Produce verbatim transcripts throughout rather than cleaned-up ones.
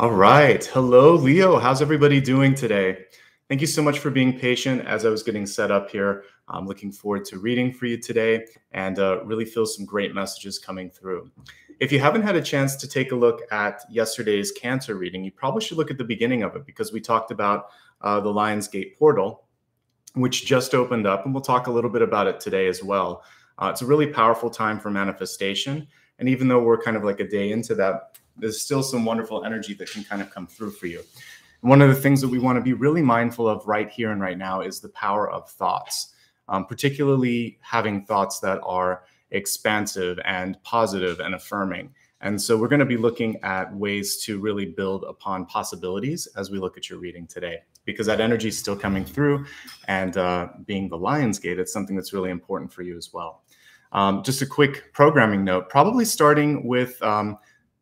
All right. Hello, Leo. How's everybody doing today? Thank you so much for being patient as I was getting set up here. I'm looking forward to reading for you today and uh, really feel some great messages coming through. If you haven't had a chance to take a look at yesterday's Cancer reading, you probably should look at the beginning of it because we talked about uh, the Lionsgate portal, which just opened up, and we'll talk a little bit about it today as well. Uh, it's a really powerful time for manifestation. And even though we're kind of like a day into that, there's still some wonderful energy that can kind of come through for you. And one of the things that we want to be really mindful of right here and right now is the power of thoughts, um, particularly having thoughts that are expansive and positive and affirming. And so we're going to be looking at ways to really build upon possibilities as we look at your reading today, because that energy is still coming through. And uh, being the Lionsgate, it's something that's really important for you as well. Um, just a quick programming note, probably starting with um,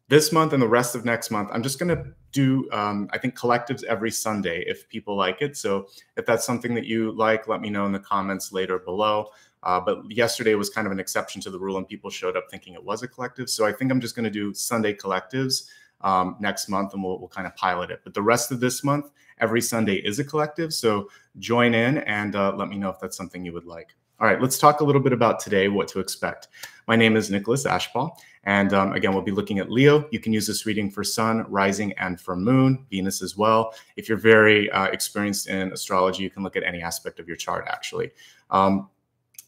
this month and the rest of next month, I'm just going to do, um, I think, collectives every Sunday if people like it. So if that's something that you like, let me know in the comments later below. Uh, but yesterday was kind of an exception to the rule and people showed up thinking it was a collective. So I think I'm just going to do Sunday collectives um, next month and we'll, we'll kind of pilot it. But the rest of this month, every Sunday is a collective. So join in and uh, let me know if that's something you would like. All right, let's talk a little bit about today, what to expect. My name is Nicholas Ashbaugh, and um, again, we'll be looking at Leo. You can use this reading for sun, rising, and for moon, Venus as well. If you're very uh, experienced in astrology, you can look at any aspect of your chart, actually. Um,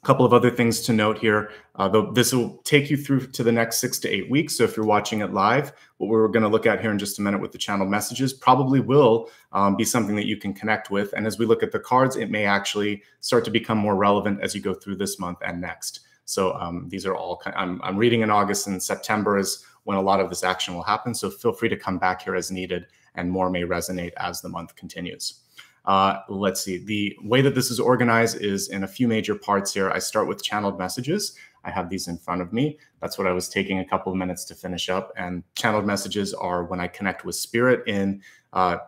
couple of other things to note here. Uh, the, this will take you through to the next six to eight weeks. So if you're watching it live, what we're going to look at here in just a minute with the channel messages probably will um, be something that you can connect with. And as we look at the cards, it may actually start to become more relevant as you go through this month and next. So um, these are all, I'm, I'm reading in August, and September is when a lot of this action will happen. So feel free to come back here as needed, and more may resonate as the month continues. Uh, let's see, the way that this is organized is in a few major parts here. I start with channeled messages. I have these in front of me. That's what I was taking a couple of minutes to finish up. And channeled messages are when I connect with spirit in uh,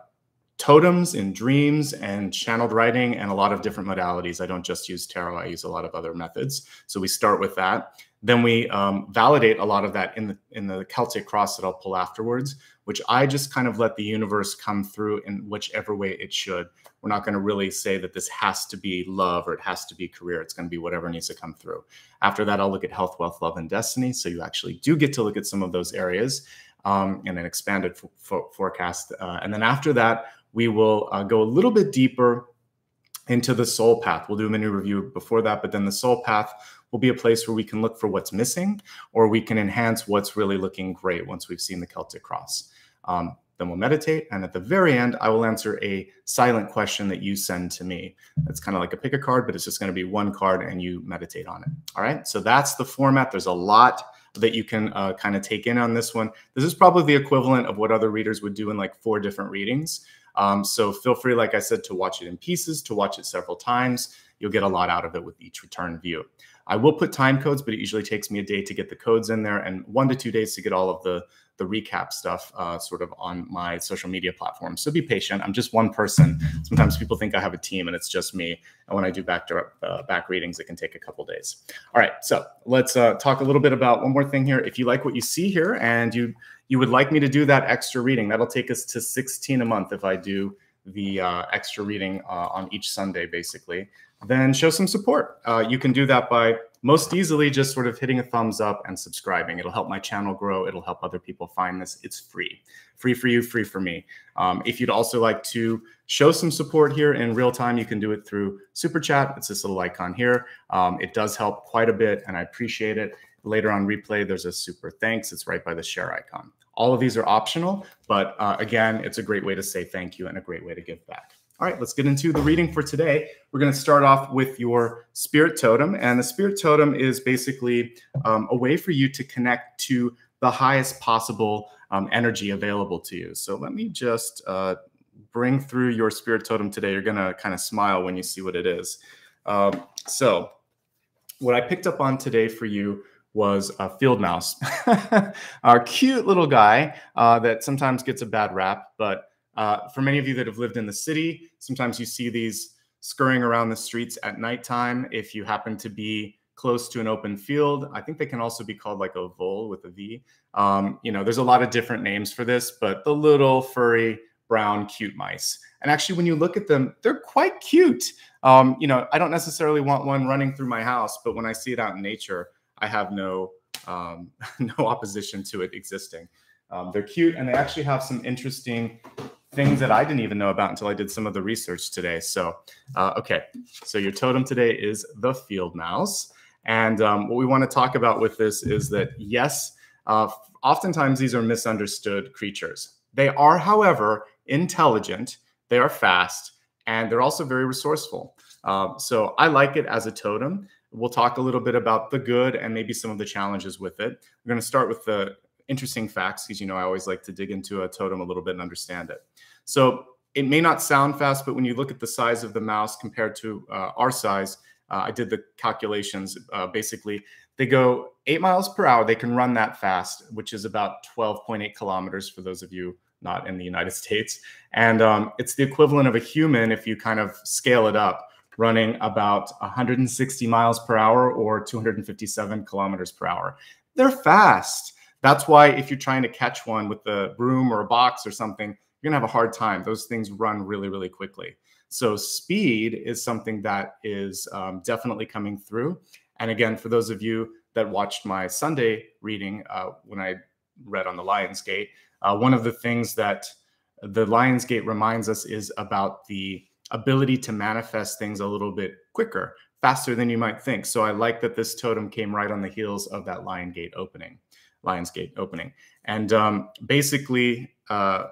totems, in dreams, and channeled writing, and a lot of different modalities. I don't just use tarot. I use a lot of other methods. So we start with that. Then we um, validate a lot of that in the, in the Celtic cross that I'll pull afterwards, which I just kind of let the universe come through in whichever way it should. We're not going to really say that this has to be love or it has to be career. It's going to be whatever needs to come through. After that, I'll look at health, wealth, love, and destiny. So you actually do get to look at some of those areas um, in an expanded f f forecast. Uh, and then after that, we will uh, go a little bit deeper into the soul path. We'll do a mini review before that, but then the soul path will be a place where we can look for what's missing, or we can enhance what's really looking great once we've seen the Celtic cross. Um, then we'll meditate. And at the very end, I will answer a silent question that you send to me. That's kind of like a pick a card, but it's just going to be one card and you meditate on it. All right. So that's the format. There's a lot that you can uh, kind of take in on this one. This is probably the equivalent of what other readers would do in like four different readings. Um, so feel free, like I said, to watch it in pieces, to watch it several times. You'll get a lot out of it with each return view. I will put time codes, but it usually takes me a day to get the codes in there and one to two days to get all of the, the recap stuff uh, sort of on my social media platform. So be patient. I'm just one person. Sometimes people think I have a team and it's just me. And when I do back to, uh, back readings, it can take a couple days. All right. So let's uh, talk a little bit about one more thing here. If you like what you see here and you, you would like me to do that extra reading, that'll take us to sixteen a month if I do the uh, extra reading uh, on each Sunday, basically, then show some support. Uh, you can do that by most easily just sort of hitting a thumbs up and subscribing. It'll help my channel grow. It'll help other people find this. It's free. Free for you, free for me. Um, if you'd also like to show some support here in real time, you can do it through Super Chat. It's this little icon here. Um, it does help quite a bit, and I appreciate it. Later on replay, there's a Super Thanks. It's right by the share icon. All of these are optional, but uh, again, it's a great way to say thank you and a great way to give back. All right, let's get into the reading for today. We're going to start off with your spirit totem. And the spirit totem is basically um, a way for you to connect to the highest possible um, energy available to you. So let me just uh, bring through your spirit totem today. You're going to kind of smile when you see what it is. Um, so what I picked up on today for you was a field mouse, our cute little guy uh, that sometimes gets a bad rap. But uh, for many of you that have lived in the city, sometimes you see these scurrying around the streets at nighttime. If you happen to be close to an open field. I think they can also be called like a vole with a V. Um, you know, there's a lot of different names for this, but the little furry brown cute mice. And actually, when you look at them, they're quite cute. Um, you know, I don't necessarily want one running through my house, but when I see it out in nature, I have no um, no opposition to it existing. Um, they're cute, and they actually have some interesting things that I didn't even know about until I did some of the research today. So, uh, okay, so your totem today is the field mouse. And um, what we want to talk about with this is that, yes, uh, oftentimes these are misunderstood creatures. They are, however, intelligent, they are fast, and they're also very resourceful. Uh, so I like it as a totem. We'll talk a little bit about the good and maybe some of the challenges with it. We're going to start with the interesting facts, because, you know, I always like to dig into a totem a little bit and understand it. So it may not sound fast, but when you look at the size of the mouse compared to uh, our size, uh, I did the calculations. Uh, basically, they go eight miles per hour. They can run that fast, which is about twelve point eight kilometers for those of you not in the United States. And um, it's the equivalent of a human, if you kind of scale it up, running about one hundred sixty miles per hour or two hundred fifty-seven kilometers per hour. They're fast. That's why if you're trying to catch one with a broom or a box or something, you're going to have a hard time. Those things run really, really quickly. So speed is something that is um, definitely coming through. And again, for those of you that watched my Sunday reading uh, when I read on the Lionsgate, uh, one of the things that the Lionsgate reminds us is about the ability to manifest things a little bit quicker, faster than you might think. So I like that this totem came right on the heels of that Lionsgate opening. Lionsgate opening. And um, basically, uh,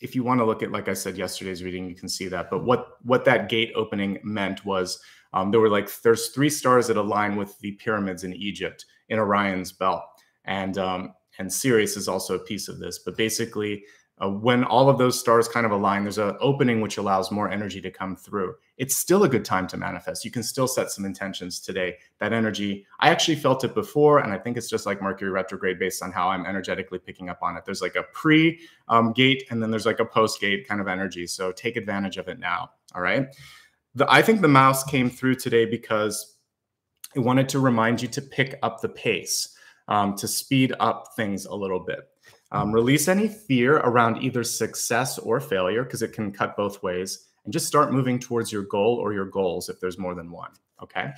if you want to look at, like I said, yesterday's reading, you can see that. But what, what that gate opening meant was um, there were like, there's three stars that align with the pyramids in Egypt in Orion's Belt. And, um, and Sirius is also a piece of this. But basically, uh, when all of those stars kind of align, there's an opening which allows more energy to come through. It's still a good time to manifest. You can still set some intentions today. That energy, I actually felt it before, and I think it's just like Mercury retrograde based on how I'm energetically picking up on it. There's like a pre-gate, um, and then there's like a post-gate kind of energy. So take advantage of it now, all right? The, I think the mouse came through today because it wanted to remind you to pick up the pace, um, to speed up things a little bit. Um, release any fear around either success or failure, because it can cut both ways. And just start moving towards your goal or your goals if there's more than one, okay?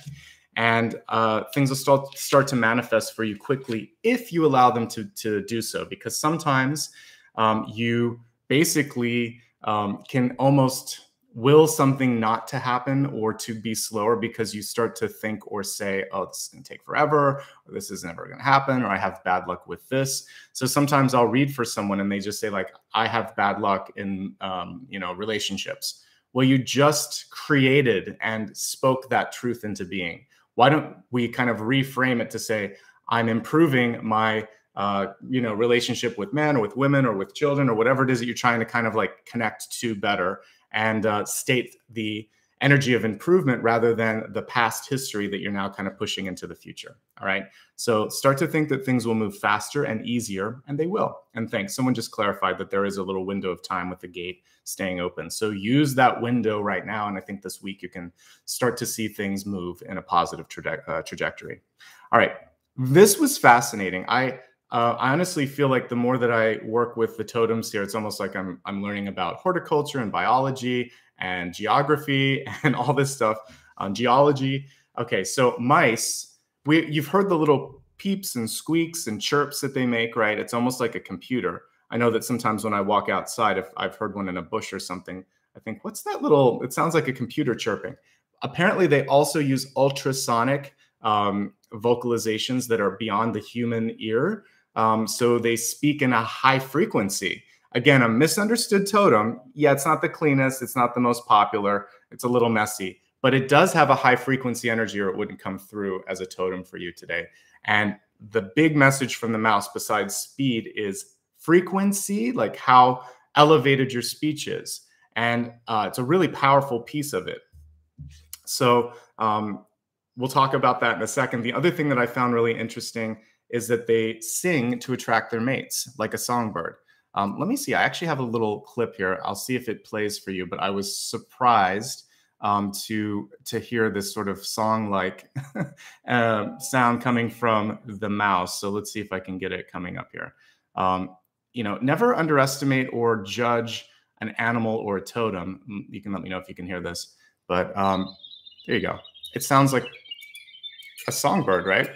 And uh, things will start, start to manifest for you quickly if you allow them to, to do so, because sometimes um, you basically um, can almost will something not to happen or to be slower because you start to think or say, oh, this is going to take forever, or this is never going to happen, or I have bad luck with this. So sometimes I'll read for someone and they just say, like, I have bad luck in, um, you know, relationships. Well, you just created and spoke that truth into being. Why don't we kind of reframe it to say, I'm improving my, uh, you know, relationship with men or with women or with children or whatever it is that you're trying to kind of like connect to better, and uh, state the energy of improvement rather than the past history that you're now kind of pushing into the future. All right. So start to think that things will move faster and easier, and they will. And thanks. Someone just clarified that there is a little window of time with the gate staying open. So use that window right now. And I think this week you can start to see things move in a positive traje- uh, trajectory. All right. This was fascinating. I Uh, I honestly feel like the more that I work with the totems here, it's almost like I'm, I'm learning about horticulture and biology and geography and all this stuff on geology. Okay, so mice, we, you've heard the little peeps and squeaks and chirps that they make, right? It's almost like a computer. I know that sometimes when I walk outside, if I've heard one in a bush or something, I think, what's that little, it sounds like a computer chirping. Apparently, they also use ultrasonic um, vocalizations that are beyond the human ear. Um, so they speak in a high frequency. Again, a misunderstood totem. Yeah, it's not the cleanest. It's not the most popular. It's a little messy, but it does have a high frequency energy, or it wouldn't come through as a totem for you today. And the big message from the mouse besides speed is frequency, like how elevated your speech is. And uh, it's a really powerful piece of it. So um, we'll talk about that in a second. The other thing that I found really interesting is that they sing to attract their mates, like a songbird. Um, let me see. I actually have a little clip here. I'll see if it plays for you, but I was surprised um, to to hear this sort of song-like uh, sound coming from the mouse. So let's see if I can get it coming up here. Um, you know, never underestimate or judge an animal or a totem. You can let me know if you can hear this, but um, there you go. It sounds like a songbird, right?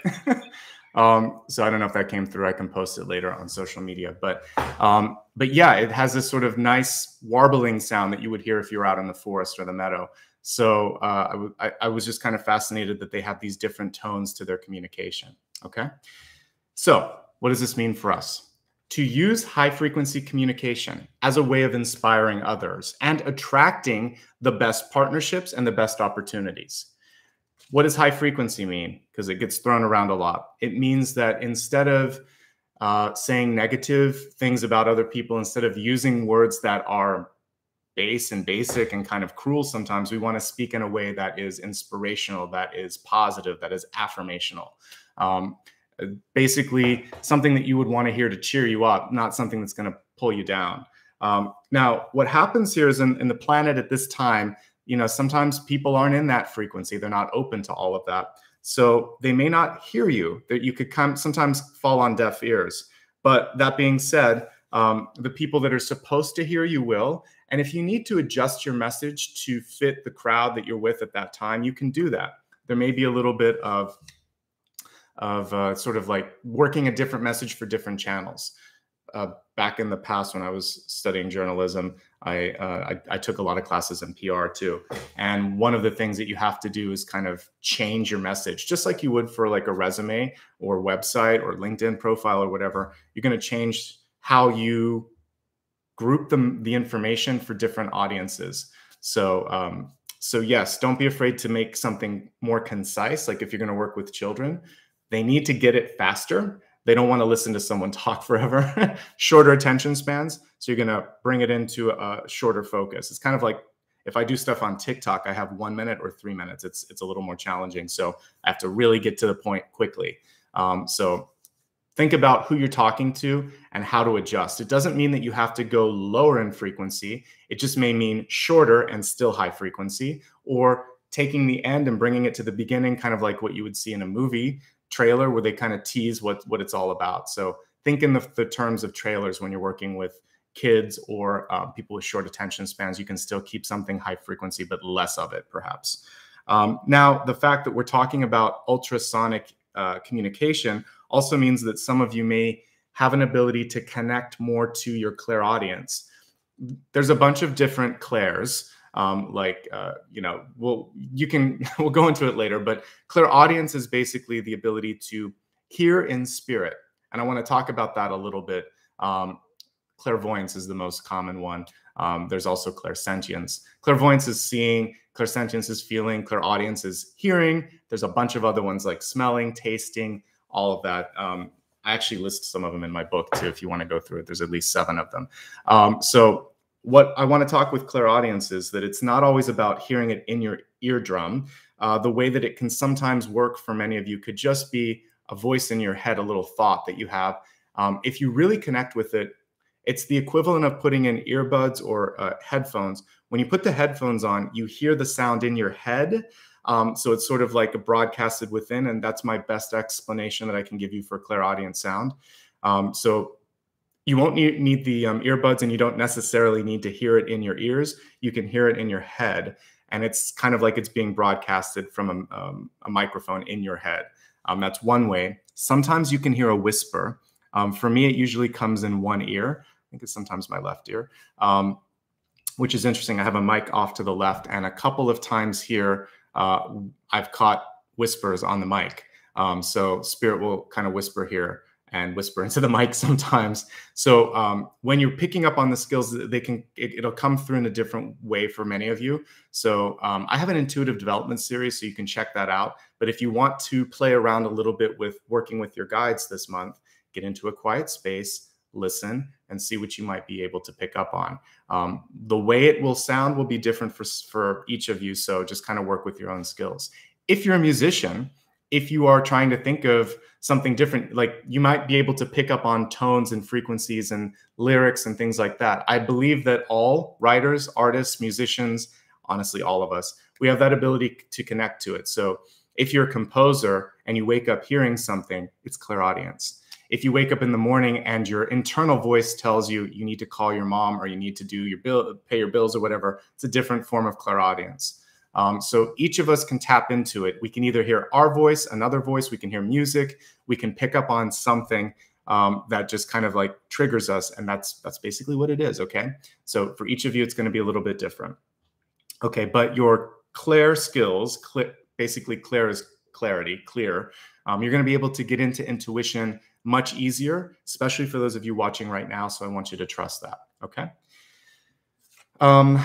Um, so I don't know if that came through. I can post it later on social media, but, um, but yeah, it has this sort of nice warbling sound that you would hear if you were out in the forest or the meadow. So uh, I, I, I was just kind of fascinated that they have these different tones to their communication. Okay. So what does this mean for us? To use high frequency communication as a way of inspiring others and attracting the best partnerships and the best opportunities. What does high frequency mean? Because it gets thrown around a lot. It means that instead of uh, saying negative things about other people, instead of using words that are base and basic and kind of cruel sometimes, we want to speak in a way that is inspirational, that is positive, that is affirmational. Um, basically, something that you would want to hear to cheer you up, not something that's going to pull you down. Um, now, what happens here is in, in the planet at this time, you know, sometimes people aren't in that frequency. They're not open to all of that. So they may not hear you, that you could come sometimes fall on deaf ears. But that being said, um, the people that are supposed to hear you will. And if you need to adjust your message to fit the crowd that you're with at that time, you can do that. There may be a little bit of, of uh, sort of like working a different message for different channels. Uh, back in the past when I was studying journalism, I, uh, I, I took a lot of classes in P R too. And one of the things that you have to do is kind of change your message, just like you would for like a resume or website or LinkedIn profile or whatever. You're going to change how you group them, the information for different audiences. So, um, so yes, don't be afraid to make something more concise. Like if you're going to work with children, they need to get it faster. They don't want to listen to someone talk forever, shorter attention spans. So you're going to bring it into a shorter focus. It's kind of like if I do stuff on TikTok, I have one minute or three minutes. It's, it's a little more challenging. So I have to really get to the point quickly. Um, so think about who you're talking to and how to adjust. It doesn't mean that you have to go lower in frequency. It just may mean shorter and still high frequency, or taking the end and bringing it to the beginning, kind of like what you would see in a movie trailer where they kind of tease what, what it's all about. So think in the, the terms of trailers when you're working with kids or uh, people with short attention spans. You can still keep something high frequency, but less of it perhaps. Um, now, the fact that we're talking about ultrasonic uh, communication also means that some of you may have an ability to connect more to your clairaudience. There's a bunch of different clairs. Um, like, uh, you know, we'll, you can, we'll go into it later, but clairaudience is basically the ability to hear in spirit. And I want to talk about that a little bit. Um, clairvoyance is the most common one. Um, there's also clairsentience. Clairvoyance is seeing, clairsentience is feeling, clairaudience is hearing. There's a bunch of other ones like smelling, tasting, all of that. Um, I actually list some of them in my book too, if you want to go through it. There's at least seven of them. Um, so what I want to talk with clairaudience is that it's not always about hearing it in your eardrum. Uh, the way that it can sometimes work for many of you could just be a voice in your head, a little thought that you have. Um, if you really connect with it, it's the equivalent of putting in earbuds or uh, headphones. When you put the headphones on, you hear the sound in your head. Um, so it's sort of like a broadcasted within, and that's my best explanation that I can give you for clairaudient sound. Um, so you won't need the um, earbuds, and you don't necessarily need to hear it in your ears. You can hear it in your head, and it's kind of like it's being broadcasted from a, um, a microphone in your head. Um, that's one way. Sometimes you can hear a whisper. Um, for me, it usually comes in one ear. I think it's sometimes my left ear, um, which is interesting. I have a mic off to the left, and a couple of times here, uh, I've caught whispers on the mic. Um, so spirit will kind of whisper here and whisper into the mic sometimes. So um, when you're picking up on the skills, they can it, it'll come through in a different way for many of you. So um, I have an intuitive development series, so you can check that out. But if you want to play around a little bit with working with your guides this month, get into a quiet space, listen, and see what you might be able to pick up on. Um, the way it will sound will be different for, for each of you, so just kind of work with your own skills. If you're a musician, if you are trying to think of something different, like you might be able to pick up on tones and frequencies and lyrics and things like that. I believe that all writers, artists, musicians honestly, all of us, we have that ability to connect to it. So if you're a composer and you wake up hearing something, it's clairaudience. If you wake up in the morning and your internal voice tells you you need to call your mom or you need to do your bill, pay your bills or whatever, it's a different form of clairaudience. Um, so each of us can tap into it. We can either hear our voice, another voice, we can hear music, we can pick up on something um, that just kind of like triggers us. And that's, that's basically what it is, okay? So for each of you, it's gonna be a little bit different. Okay, but your clair skills, cl- basically clair is clarity, clear. Um, you're gonna be able to get into intuition much easier, especially for those of you watching right now. So I want you to trust that, okay? Um,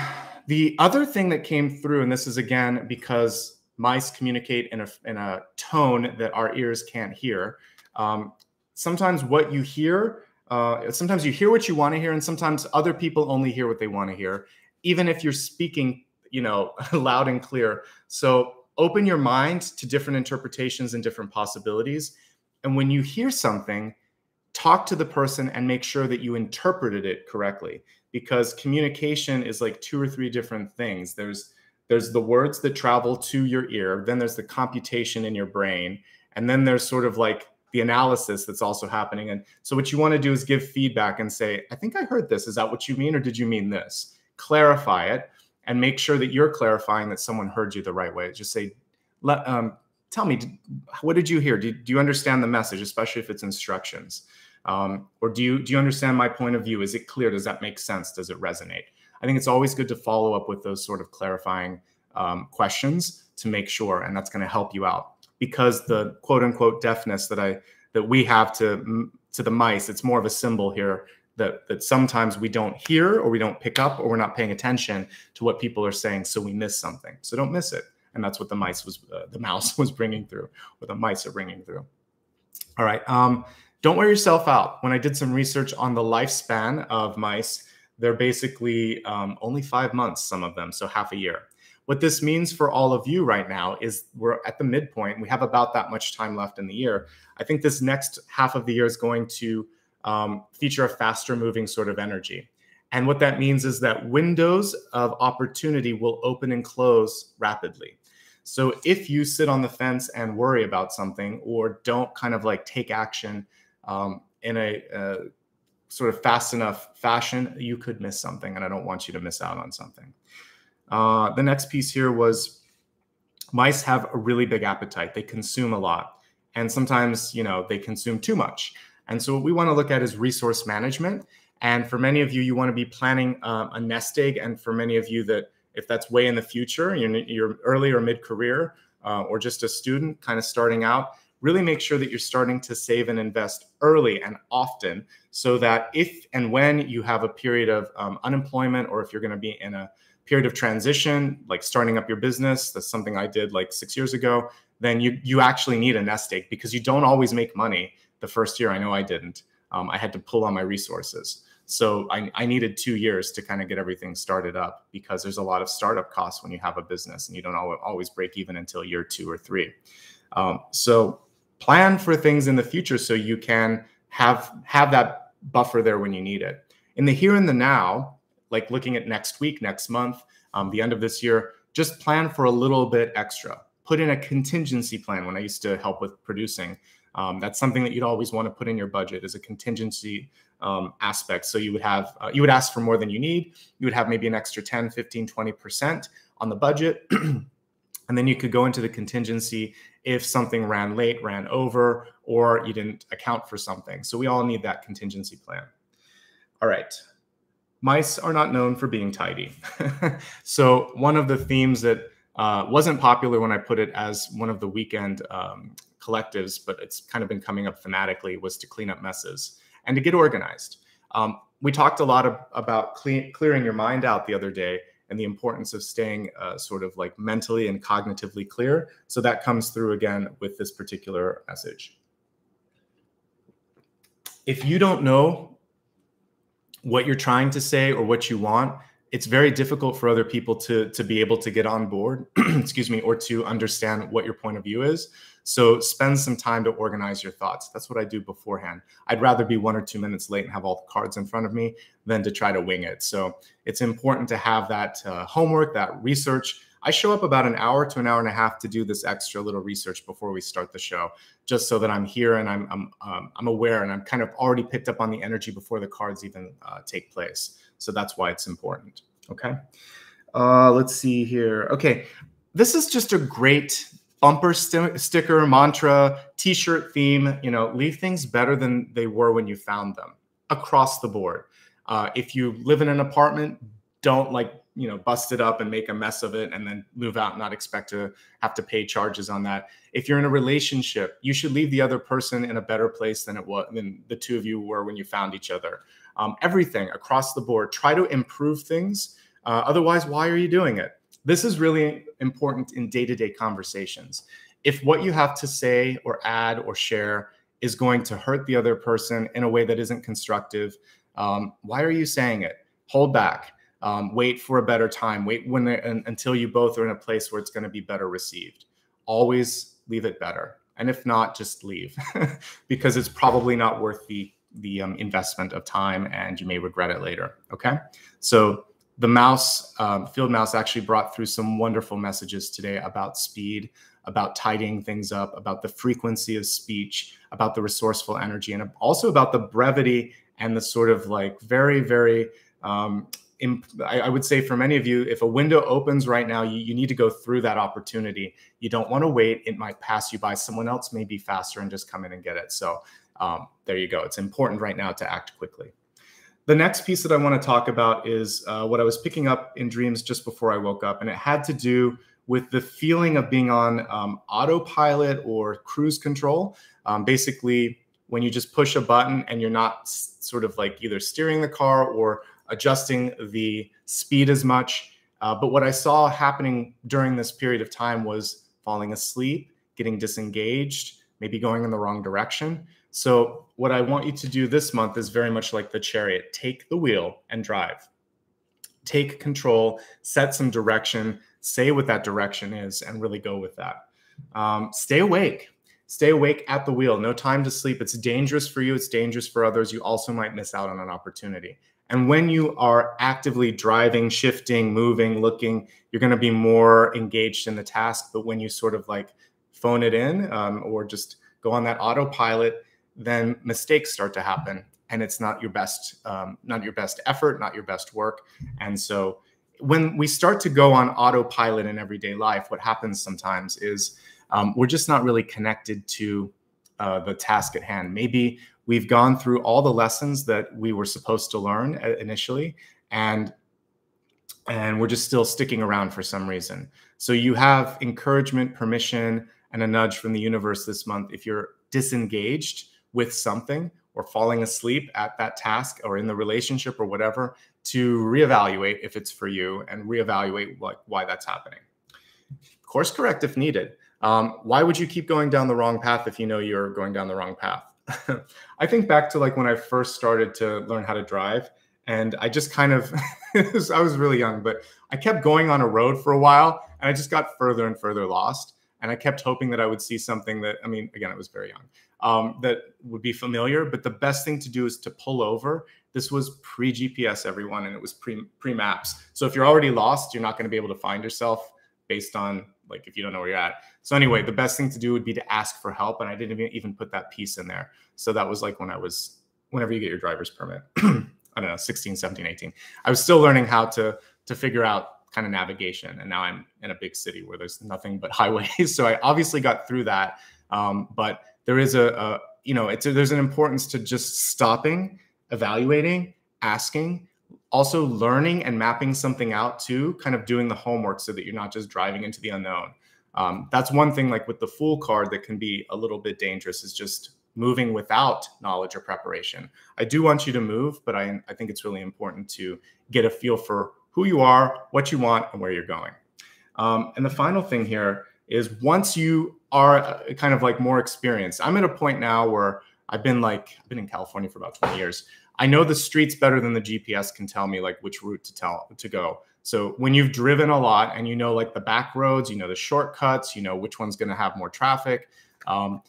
The other thing that came through, and this is again because mice communicate in a, in a tone that our ears can't hear. Um, sometimes what you hear, uh, sometimes you hear what you want to hear, and sometimes other people only hear what they want to hear, even if you're speaking, you know, loud and clear. So open your mind to different interpretations and different possibilities. And when you hear something, talk to the person and make sure that you interpreted it correctly, because communication is like two or three different things. There's there's the words that travel to your ear, then there's the computation in your brain, and then there's sort of like the analysis that's also happening. And so what you want to do is give feedback and say, I think I heard this. Is that what you mean, or did you mean this? Clarify it and make sure that you're clarifying that someone heard you the right way. Just say, let um tell me, what did you hear? Do, do you understand the message, especially if it's instructions? Um, or do you, do you understand my point of view? Is it clear? Does that make sense? Does it resonate? I think it's always good to follow up with those sort of clarifying um, questions to make sure, and that's going to help you out, because the quote unquote deafness that I, that we have to, to the mice, it's more of a symbol here that, that sometimes we don't hear, or we don't pick up, or we're not paying attention to what people are saying. So we miss something. So don't miss it. And that's what the mice was, uh, the mouse was bringing through, or the mice are bringing through. All right. Um, don't wear yourself out. When I did some research on the lifespan of mice, they're basically um, only five months, some of them, so half a year. What this means for all of you right now is we're at the midpoint. We have about that much time left in the year. I think this next half of the year is going to um, feature a faster moving sort of energy. And what that means is that windows of opportunity will open and close rapidly. So if you sit on the fence and worry about something, or don't kind of like take action um, in a uh, sort of fast enough fashion, you could miss something. And I don't want you to miss out on something. Uh, the next piece here was mice have a really big appetite. They consume a lot. And sometimes, you know, they consume too much. And so what we want to look at is resource management. And for many of you, you want to be planning um, a nest egg. And for many of you that, if that's way in the future, you're, you're early or mid-career, uh, or just a student kind of starting out, really make sure that you're starting to save and invest early and often, so that if and when you have a period of um, unemployment, or if you're going to be in a period of transition, like starting up your business, that's something I did like six years ago, then you, you actually need a nest egg, because you don't always make money the first year. I know I didn't. Um, I had to pull on my resources. So I, I needed two years to kind of get everything started up, because there's a lot of startup costs when you have a business, and you don't always break even until year two or three. Um, so plan for things in the future so you can have, have that buffer there when you need it. In the here and the now, like looking at next week, next month, um, the end of this year, just plan for a little bit extra. Put in a contingency plan. When I used to help with producing, Um, that's something that you'd always want to put in your budget as a contingency um, aspect. So you would have, uh, you would ask for more than you need. You would have maybe an extra ten, fifteen, twenty percent on the budget. And then you could go into the contingency if something ran late, ran over, or you didn't account for something. So we all need that contingency plan. All right. Mice are not known for being tidy. So one of the themes that uh, wasn't popular when I put it as one of the weekend um collectives, but it's kind of been coming up thematically, was to clean up messes and to get organized. Um, we talked a lot of, about clean, clearing your mind out the other day, and the importance of staying uh, sort of like mentally and cognitively clear. So that comes through again with this particular message. If you don't know what you're trying to say or what you want, it's very difficult for other people to, to be able to get on board, excuse me, or to understand what your point of view is. So spend some time to organize your thoughts. That's what I do beforehand. I'd rather be one or two minutes late and have all the cards in front of me than to try to wing it. So it's important to have that uh, homework, that research. I show up about an hour to an hour and a half to do this extra little research before we start the show, just so that I'm here and I'm I'm, um, I'm aware and I'm kind of already picked up on the energy before the cards even uh, take place. So that's why it's important. Okay. Uh, let's see here. Okay. This is just a great bumper st sticker, mantra, t-shirt theme. You know, leave things better than they were when you found them across the board. Uh, if you live in an apartment, don't like, you know, bust it up and make a mess of it and then move out and not expect to have to pay charges on that. If you're in a relationship, you should leave the other person in a better place than it was, than the two of you were when you found each other. Um, everything across the board, try to improve things. Uh, otherwise, why are you doing it? This is really important in day-to-day conversations. If what you have to say or add or share is going to hurt the other person in a way that isn't constructive, um, why are you saying it? Hold back. Um, wait for a better time. Wait when and, until you both are in a place where it's going to be better received. Always leave it better. And if not, just leave because it's probably not worth the, the um, investment of time and you may regret it later. Okay. So the mouse, um, field mouse actually brought through some wonderful messages today about speed, about tidying things up, about the frequency of speech, about the resourceful energy, and also about the brevity and the sort of like very, very, um, I would say for many of you, if a window opens right now, you, you need to go through that opportunity. You don't want to wait. It might pass you by. Someone else may be faster and just come in and get it. So um, there you go. It's important right now to act quickly. The next piece that I want to talk about is uh, what I was picking up in dreams just before I woke up. And it had to do with the feeling of being on um, autopilot or cruise control. Um, basically, when you just push a button and you're not sort of like either steering the car or adjusting the speed as much. Uh, but what I saw happening during this period of time was falling asleep, getting disengaged, maybe going in the wrong direction. So what I want you to do this month is very much like the chariot. Take the wheel and drive. Take control, set some direction, say what that direction is, and really go with that. Um, stay awake. Stay awake at the wheel. No time to sleep. It's dangerous for you. It's dangerous for others. You also might miss out on an opportunity. And when you are actively driving, shifting, moving, looking, you're going to be more engaged in the task. But when you sort of like phone it in um, or just go on that autopilot, then mistakes start to happen. And it's not your best, um, not your best effort, not your best work. And so when we start to go on autopilot in everyday life, what happens sometimes is um, we're just not really connected to uh, the task at hand. Maybe we've gone through all the lessons that we were supposed to learn initially, and, and we're just still sticking around for some reason. So you have encouragement, permission, and a nudge from the universe this month. If you're disengaged with something or falling asleep at that task or in the relationship or whatever, to reevaluate if it's for you and reevaluate what, why that's happening. Course correct if needed. Um, why would you keep going down the wrong path if you know you're going down the wrong path? I think back to like when I first started to learn how to drive, and I just kind of, I was really young, but I kept going on a road for a while and I just got further and further lost. And I kept hoping that I would see something that, I mean, again, I was very young, um, that would be familiar, but the best thing to do is to pull over. This was pre G P S, everyone, and it was pre, pre-maps. So if you're already lost, you're not going to be able to find yourself based on like if you don't know where you're at. So anyway, the best thing to do would be to ask for help. And I didn't even put that piece in there. So that was like when I was, whenever you get your driver's permit, I don't know, sixteen, seventeen, eighteen, I was still learning how to, to figure out kind of navigation. And now I'm in a big city where there's nothing but highways. So I obviously got through that. Um, but there is a, a you know, it's a, there's an importance to just stopping, evaluating, asking, also learning and mapping something out too, kind of doing the homework so that you're not just driving into the unknown. Um, that's one thing like with the Fool card that can be a little bit dangerous is just moving without knowledge or preparation. I do want you to move, but I, I think it's really important to get a feel for who you are, what you want, and where you're going. Um, and the final thing here is once you are kind of like more experienced, I'm at a point now where I've been like, I've been in California for about twenty years. I know the streets better than the G P S can tell me like which route to tell to go. So when you've driven a lot and you know like the back roads, you know the shortcuts, you know which one's going to have more traffic, Um,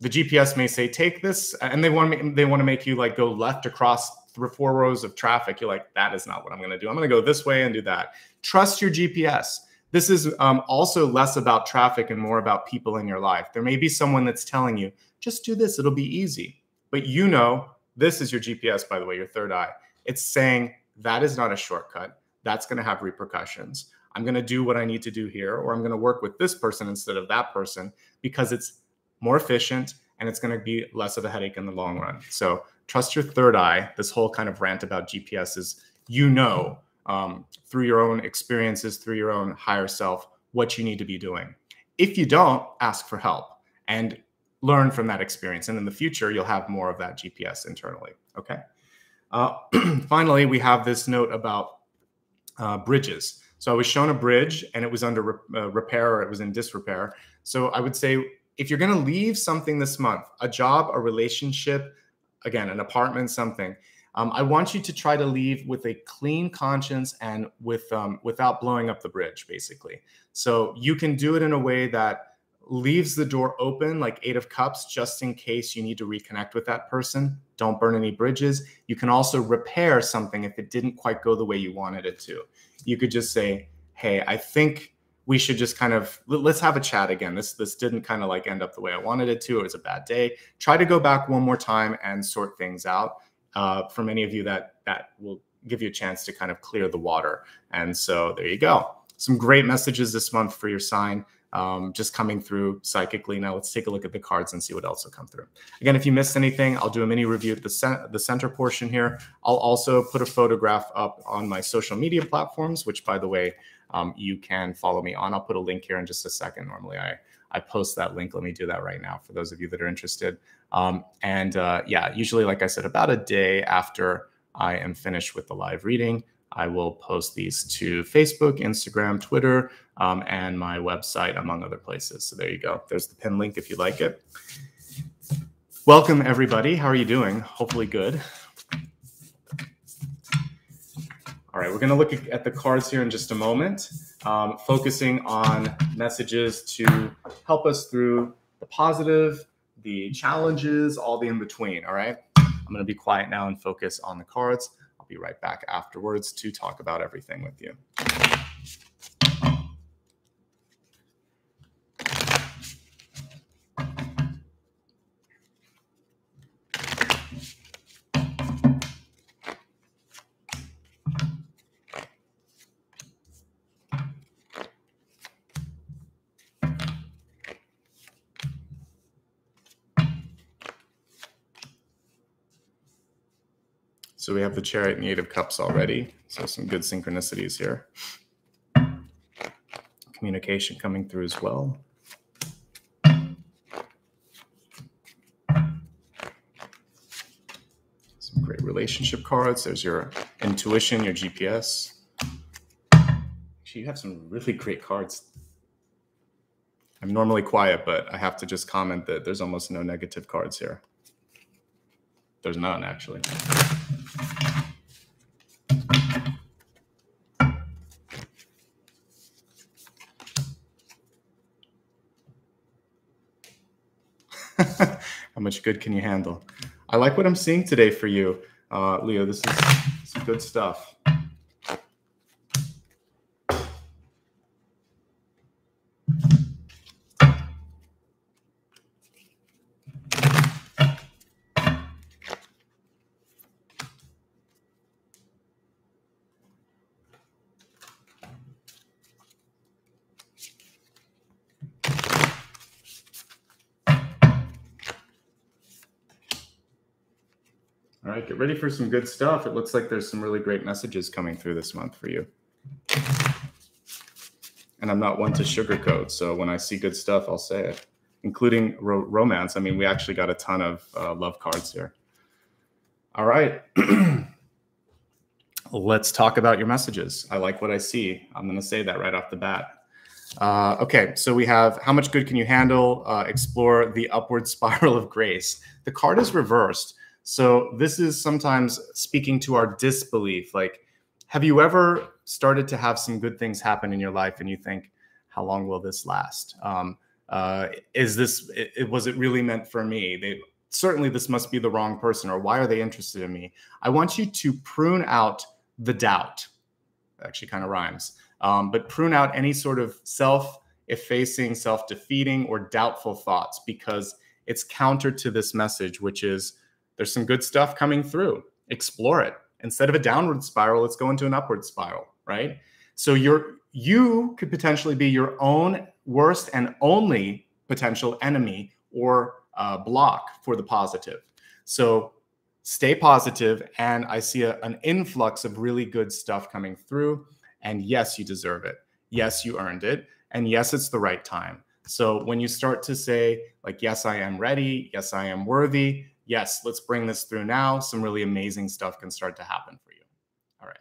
the G P S may say, take this, and they want to they want to make you like go left across three, four rows of traffic. You're like, that is not what I'm going to do. I'm going to go this way and do that. Trust your G P S. This is um, also less about traffic and more about people in your life. There may be someone that's telling you, just do this, it'll be easy. But you know, this is your G P S, by the way, your third eye. It's saying that is not a shortcut. That's going to have repercussions. I'm going to do what I need to do here, or I'm going to work with this person instead of that person because it's more efficient and it's going to be less of a headache in the long run. So trust your third eye. This whole kind of rant about G P S is, you know, um, through your own experiences, through your own higher self, what you need to be doing. If you don't, ask for help and learn from that experience. And in the future, you'll have more of that G P S internally. Okay. Uh, finally, we have this note about uh, bridges. So I was shown a bridge and it was under re uh, repair, or it was in disrepair. So I would say, if you're going to leave something this month, a job, a relationship, again, an apartment, something, um, I want you to try to leave with a clean conscience and with um, without blowing up the bridge, basically. So you can do it in a way that leaves the door open, like Eight of Cups, just in case you need to reconnect with that person. Don't burn any bridges. You can also repair something if it didn't quite go the way you wanted it to. You could just say, hey, I think we should just kind of, let's have a chat again. This this didn't kind of like end up the way I wanted it to. It was a bad day. Try to go back one more time and sort things out. Uh, for many of you, that that will give you a chance to kind of clear the water. And so there you go. Some great messages this month for your sign. Um, just coming through psychically. Now let's take a look at the cards and see what else will come through. Again, if you missed anything, I'll do a mini review at the, cent the center portion here. I'll also put a photograph up on my social media platforms, which, by the way, um, you can follow me on. I'll put a link here in just a second. Normally I, I post that link. Let me do that right now for those of you that are interested. Um, and uh, yeah, usually, like I said, about a day after I am finished with the live reading, I will post these to Facebook, Instagram, Twitter, um, and my website, among other places. So there you go. There's the pin link if you like it. Welcome, everybody. How are you doing? Hopefully good. All right, we're going to look at the cards here in just a moment, um, focusing on messages to help us through the positive, the challenges, all the in-between. All right, I'm going to be quiet now and focus on the cards. Be right back afterwards to talk about everything with you. So we have the Chariot and the Eight of Cups already. So some good synchronicities here. Communication coming through as well. Some great relationship cards. There's your intuition, your G P S. Actually, you have some really great cards. I'm normally quiet, but I have to just comment that there's almost no negative cards here. There's none, actually. How much good can you handle? I like what I'm seeing today for you, uh, Leo. This is some good stuff. Get ready for some good stuff. It looks like there's some really great messages coming through this month for you. And I'm not one to sugarcoat, so when I see good stuff, I'll say it, including ro romance. I mean, we actually got a ton of uh, love cards here. All right. Let's talk about your messages. I like what I see. I'm going to say that right off the bat. Uh, okay, so we have how much good can you handle? Uh, explore the upward spiral of grace. The card is reversed. So this is sometimes speaking to our disbelief. Like, have you ever started to have some good things happen in your life and you think, how long will this last? Um, Uh, is this, it, was it really meant for me? They certainly, this must be the wrong person, or why are they interested in me? I want you to prune out the doubt. Actually kind of rhymes, um, but prune out any sort of self-effacing, self-defeating, or doubtful thoughts, because it's counter to this message, which is there's some good stuff coming through. Explore it. Instead of a downward spiral, let's go into an upward spiral, right? So you're, you could potentially be your own worst and only potential enemy or uh, block for the positive. So stay positive, and I see a, an influx of really good stuff coming through. And yes, you deserve it. Yes, you earned it. And yes, it's the right time. So when you start to say, like, yes, I am ready. Yes, I am worthy. Yes, let's bring this through now. Some really amazing stuff can start to happen for you. All right.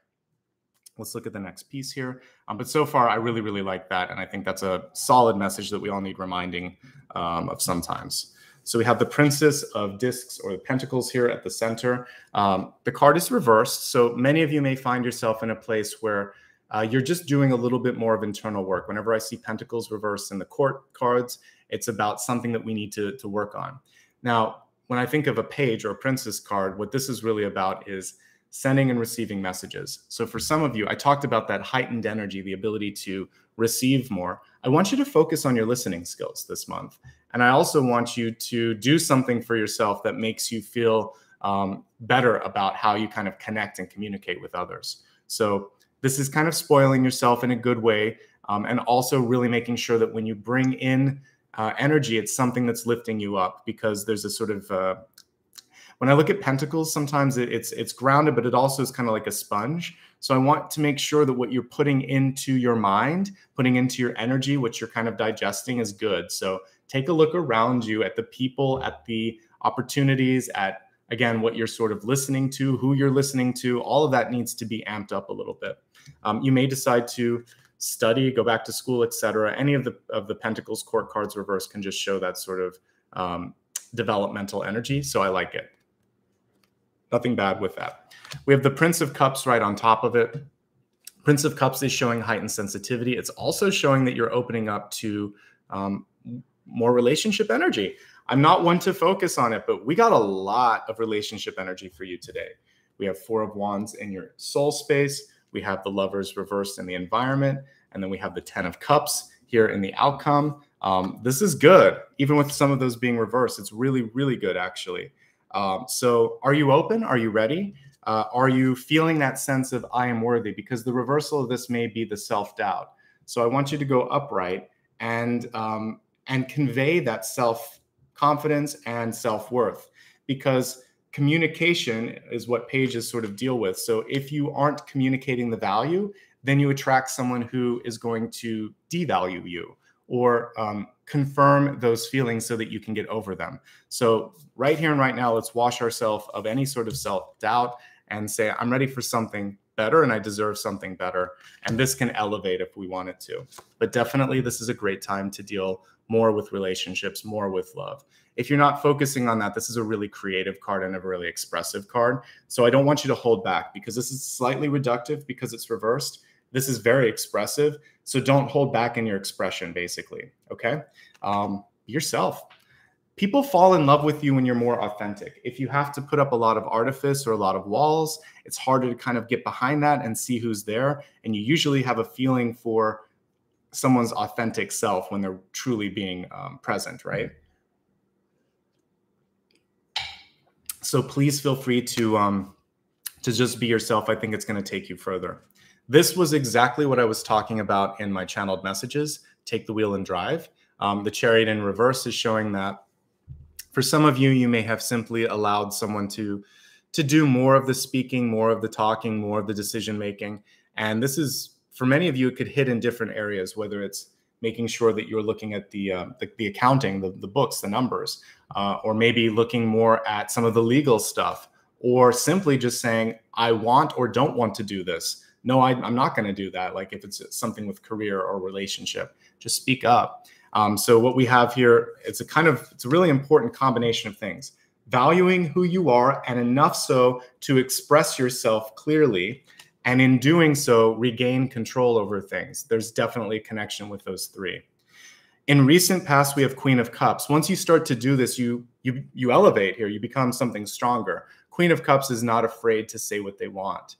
Let's look at the next piece here. Um, but so far, I really, really like that. And I think that's a solid message that we all need reminding um, of sometimes. So we have the Princess of Discs, or the Pentacles, here at the center. Um, the card is reversed. So many of you may find yourself in a place where uh, you're just doing a little bit more of internal work. Whenever I see Pentacles reversed in the court cards, it's about something that we need to, to work on. Now, when I think of a page or a princess card, what this is really about is sending and receiving messages. So for some of you, I talked about that heightened energy, the ability to receive more. I want you to focus on your listening skills this month. And I also want you to do something for yourself that makes you feel um, better about how you kind of connect and communicate with others. So this is kind of spoiling yourself in a good way, um, and also really making sure that when you bring in uh, energy, it's something that's lifting you up, because there's a sort of... Uh, when I look at Pentacles, sometimes it, it's it's grounded, but it also is kind of like a sponge. So I want to make sure that what you're putting into your mind, putting into your energy, what you're kind of digesting, is good. So take a look around you at the people, at the opportunities, at, again, what you're sort of listening to, who you're listening to. All of that needs to be amped up a little bit. Um, you may decide to study, go back to school, et cetera. Any of the of the Pentacles court cards reverse can just show that sort of um, developmental energy. So I like it. Nothing bad with that. We have the Prince of Cups right on top of it. Prince of Cups is showing heightened sensitivity. It's also showing that you're opening up to um, more relationship energy. I'm not one to focus on it, but we got a lot of relationship energy for you today. We have Four of Wands in your soul space. We have the Lovers reversed in the environment. And then we have the Ten of Cups here in the outcome. Um, this is good. Even with some of those being reversed, it's really, really good, actually. Um, so are you open? Are you ready? Uh, are you feeling that sense of I am worthy? Because the reversal of this may be the self-doubt. So I want you to go upright and, um, and convey that self-confidence and self-worth, because communication is what pages sort of deal with. So if you aren't communicating the value, then you attract someone who is going to devalue you, or um, confirm those feelings so that you can get over them. So right here and right now, let's wash ourselves of any sort of self-doubt and say, I'm ready for something better and I deserve something better. And this can elevate if we want it to. But definitely, this is a great time to deal more with relationships, more with love. If you're not focusing on that, this is a really creative card and a really expressive card. So I don't want you to hold back, because this is slightly reductive because it's reversed. This is very expressive, so don't hold back in your expression, basically, okay? Um, yourself. People fall in love with you when you're more authentic. If you have to put up a lot of artifice or a lot of walls, it's harder to kind of get behind that and see who's there, and you usually have a feeling for someone's authentic self when they're truly being um, present, right? So please feel free to, um, to just be yourself. I think it's going to take you further. This was exactly what I was talking about in my channeled messages. Take the wheel and drive. Um, the Chariot in reverse is showing that for some of you, you may have simply allowed someone to, to do more of the speaking, more of the talking, more of the decision making. And this is, for many of you, it could hit in different areas, whether it's making sure that you're looking at the, uh, the, the accounting, the, the books, the numbers, uh, or maybe looking more at some of the legal stuff, or simply just saying, I want or don't want to do this. No, I, I'm not going to do that. Like if it's something with career or relationship, just speak up. Um, so what we have here, it's a kind of, it's a really important combination of things. Valuing who you are, and enough so to express yourself clearly. And in doing so, regain control over things. There's definitely a connection with those three. In recent past, we have Queen of Cups. Once you start to do this, you you you elevate here. You become something stronger. Queen of Cups is not afraid to say what they want.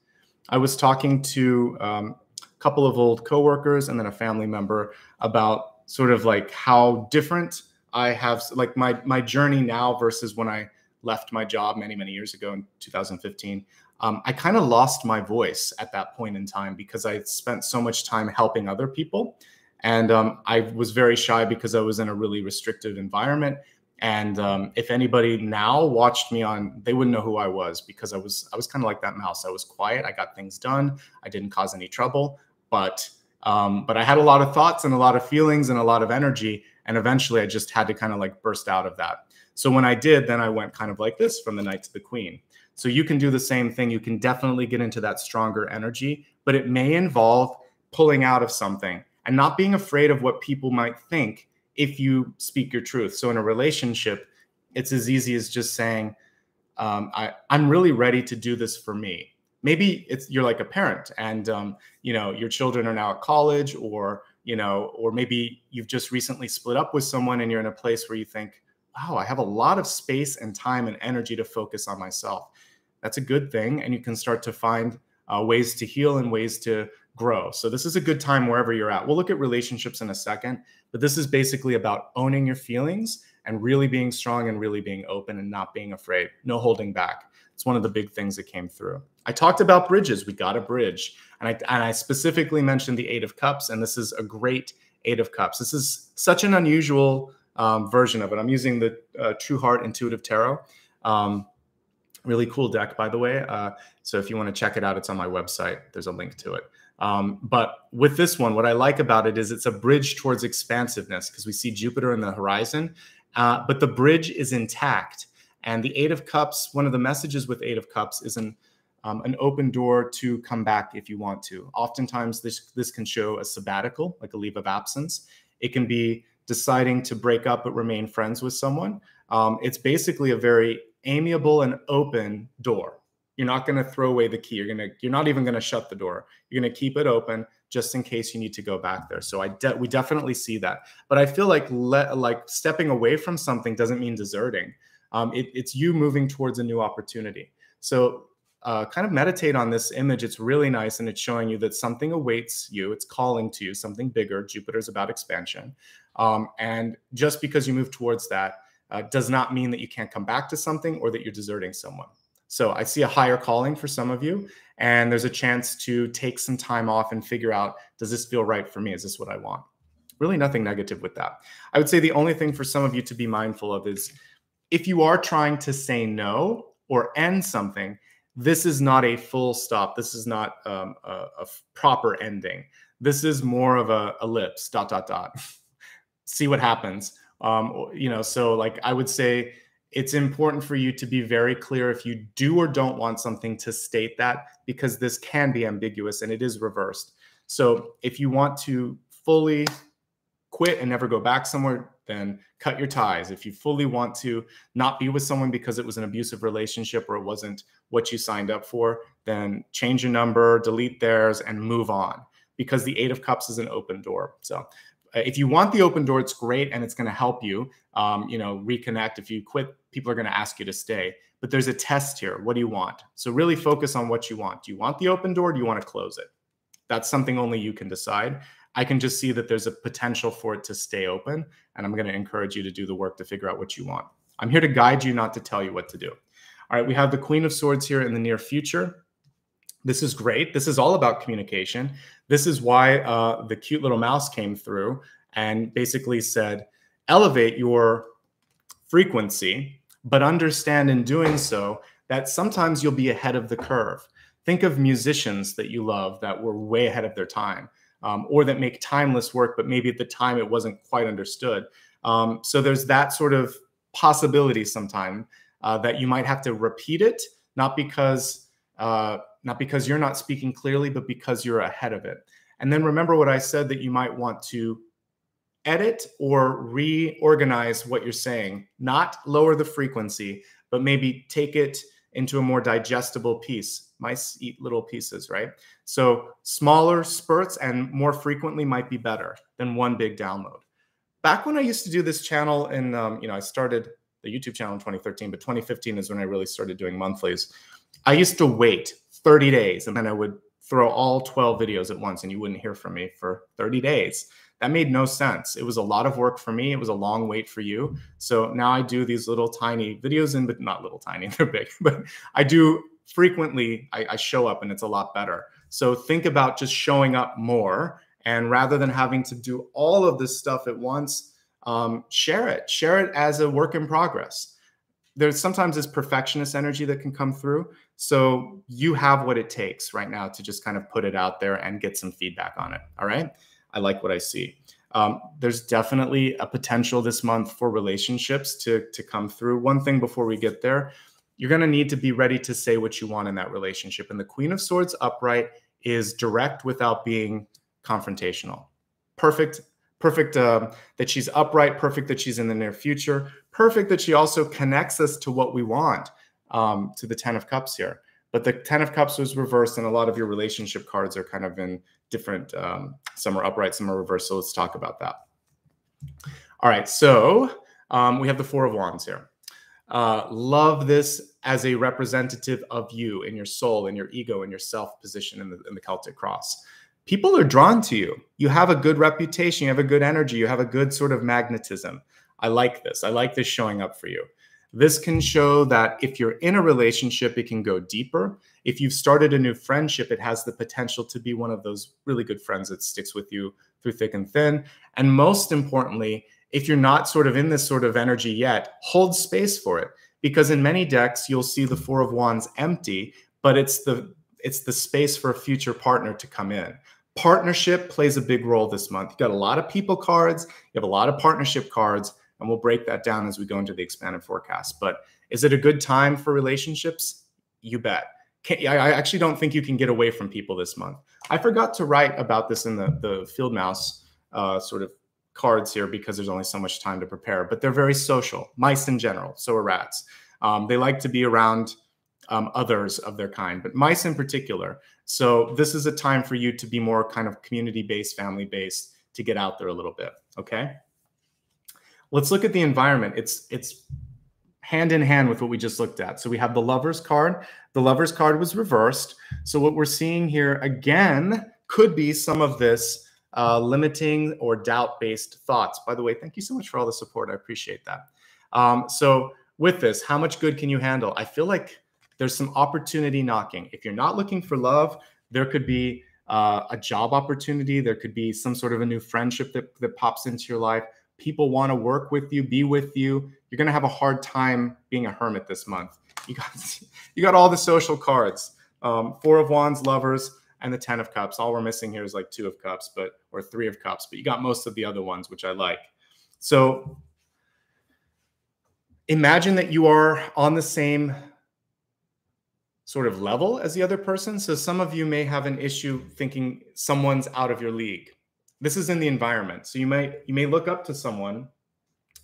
I was talking to um, a couple of old coworkers and then a family member about sort of like how different I have, like my my journey now versus when I left my job many, many years ago in two thousand fifteen. Um, I kind of lost my voice at that point in time because I spent so much time helping other people. And um, I was very shy because I was in a really restrictive environment. And um, if anybody now watched me on, they wouldn't know who I was because I was I was kind of like that mouse. I was quiet. I got things done. I didn't cause any trouble. But um, but I had a lot of thoughts and a lot of feelings and a lot of energy. And eventually I just had to kind of like burst out of that. So when I did, then I went kind of like this from the Knight to the Queen. So you can do the same thing. You can definitely get into that stronger energy, but it may involve pulling out of something and not being afraid of what people might think if you speak your truth. So in a relationship, it's as easy as just saying, um, I, I'm really ready to do this for me. Maybe it's you're like a parent and um, you know, your children are now at college, or you know, or maybe you've just recently split up with someone and you're in a place where you think, wow, I have a lot of space and time and energy to focus on myself. That's a good thing. And you can start to find uh, ways to heal and ways to grow. So this is a good time wherever you're at. We'll look at relationships in a second, but this is basically about owning your feelings and really being strong and really being open and not being afraid, no holding back. It's one of the big things that came through. I talked about bridges. We got a bridge. And I, and I specifically mentioned the Eight of Cups, and this is a great Eight of Cups. This is such an unusual um, version of it. I'm using the uh, True Heart Intuitive Tarot. Um, really cool deck, by the way. Uh, so if you want to check it out, it's on my website. There's a link to it. Um, but with this one, what I like about it is it's a bridge towards expansiveness because we see Jupiter in the horizon, uh, but the bridge is intact. And the Eight of Cups, one of the messages with Eight of Cups is an, um, an open door to come back if you want to. Oftentimes this, this can show a sabbatical, like a leave of absence. It can be deciding to break up but remain friends with someone. Um, it's basically a very amiable and open door. You're not going to throw away the key. You're going to, you're not even going to shut the door. You're going to keep it open just in case you need to go back there. So I de we definitely see that. But I feel like le like stepping away from something doesn't mean deserting. Um, it, it's you moving towards a new opportunity. So uh, kind of meditate on this image. It's really nice. And it's showing you that something awaits you. It's calling to you, something bigger. Jupiter's about expansion. Um, and just because you move towards that uh, does not mean that you can't come back to something or that you're deserting someone. So I see a higher calling for some of you, and there's a chance to take some time off and figure out, does this feel right for me? Is this what I want? Really nothing negative with that. I would say the only thing for some of you to be mindful of is if you are trying to say no or end something, this is not a full stop. This is not um, a, a proper ending. This is more of a ellipse, dot, dot, dot. See what happens. Um, you know, so like I would say, it's important for you to be very clear if you do or don't want something to state that, because this can be ambiguous and it is reversed. So if you want to fully quit and never go back somewhere, then cut your ties. If you fully want to not be with someone because it was an abusive relationship or it wasn't what you signed up for, then change your number, delete theirs, and move on, because the Eight of Cups is an open door. So if you want the open door, it's great, and it's going to help you, um, you know, reconnect. If you quit, people are going to ask you to stay. But there's a test here. What do you want? So really focus on what you want. Do you want the open door? Do you want to close it? That's something only you can decide. I can just see that there's a potential for it to stay open, and I'm going to encourage you to do the work to figure out what you want. I'm here to guide you, not to tell you what to do. All right, we have the Queen of Swords here in the near future. This is great. This is all about communication. This is why uh, the cute little mouse came through and basically said, elevate your frequency, but understand in doing so that sometimes you'll be ahead of the curve. Think of musicians that you love that were way ahead of their time, um, or that make timeless work, but maybe at the time it wasn't quite understood. Um, so there's that sort of possibility sometime uh, that you might have to repeat it, not because... Uh, Not because you're not speaking clearly, but because you're ahead of it. And then remember what I said, that you might want to edit or reorganize what you're saying, not lower the frequency, but maybe take it into a more digestible piece. Mice eat little pieces, right? So smaller spurts and more frequently might be better than one big download. back when I used to do this channel, and um, you know, I started the YouTube channel in twenty thirteen, but twenty fifteen is when I really started doing monthlies. I used to wait thirty days, and then I would throw all twelve videos at once, and you wouldn't hear from me for thirty days. That made no sense. It was a lot of work for me. It was a long wait for you. So now I do these little tiny videos in, but not little tiny, they're big, but I do frequently, I, I show up and it's a lot better. So think about just showing up more, and rather than having to do all of this stuff at once, um, share it, share it as a work in progress. There's sometimes this perfectionist energy that can come through. So you have what it takes right now to just kind of put it out there and get some feedback on it. All right. I like what I see. Um, there's definitely a potential this month for relationships to, to come through. One thing before we get there, you're going to need to be ready to say what you want in that relationship. And the Queen of Swords upright is direct without being confrontational. Perfect, perfect uh, that she's upright, perfect that she's in the near future, perfect that she also connects us to what we want, um, to the Ten of Cups here. But the Ten of Cups was reversed, and a lot of your relationship cards are kind of in different, um, some are upright, some are reversed. So let's talk about that. All right, so um, we have the Four of Wands here. Uh, love this as a representative of you and your soul and your ego and your self position in the, in the Celtic cross. People are drawn to you. You have a good reputation. You have a good energy. You have a good sort of magnetism. I like this. I like this showing up for you. This can show that if you're in a relationship, it can go deeper. If you've started a new friendship, it has the potential to be one of those really good friends that sticks with you through thick and thin. And most importantly, if you're not sort of in this sort of energy yet, hold space for it. Because in many decks, you'll see the Four of Wands empty, but it's the, it's the space for a future partner to come in. Partnership plays a big role this month. You've got a lot of people cards. You have a lot of partnership cards. And we'll break that down as we go into the expanded forecast. But is it a good time for relationships? You bet. Can't, I actually don't think you can get away from people this month. I forgot to write about this in the, the field mouse uh, sort of cards here because there's only so much time to prepare. But they're very social. Mice in general. So are rats. Um, they like to be around um, others of their kind, but mice in particular. So this is a time for you to be more kind of community-based, family-based, to get out there a little bit. Okay? Let's look at the environment. It's it's hand in hand with what we just looked at. So we have the Lover's card. The Lover's card was reversed. So what we're seeing here, again, could be some of this uh, limiting or doubt-based thoughts. By the way, thank you so much for all the support. I appreciate that. Um, so with this, how much good can you handle? I feel like there's some opportunity knocking. If you're not looking for love, there could be uh, a job opportunity. There could be some sort of a new friendship that, that pops into your life. People want to work with you, be with you. You're going to have a hard time being a hermit this month. You got, you got all the social cards, um, Four of Wands, Lovers, and the Ten of Cups. All we're missing here is like Two of Cups, but or Three of Cups, but you got most of the other ones, which I like. So imagine that you are on the same sort of level as the other person. So some of you may have an issue thinking someone's out of your league. This is in the environment. So you may, you may look up to someone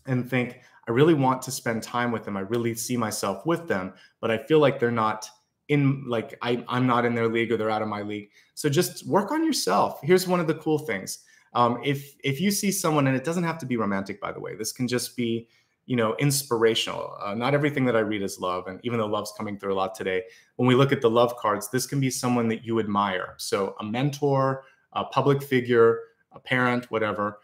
and think, I really want to spend time with them. I really see myself with them, but I feel like they're not in, like I, I'm not in their league or they're out of my league. So just work on yourself. Here's one of the cool things. Um, if, if you see someone, and it doesn't have to be romantic, by the way, this can just be, you know, inspirational. Uh, not everything that I read is love. And even though love's coming through a lot today, when we look at the love cards, this can be someone that you admire. So a mentor, a public figure, a parent, whatever.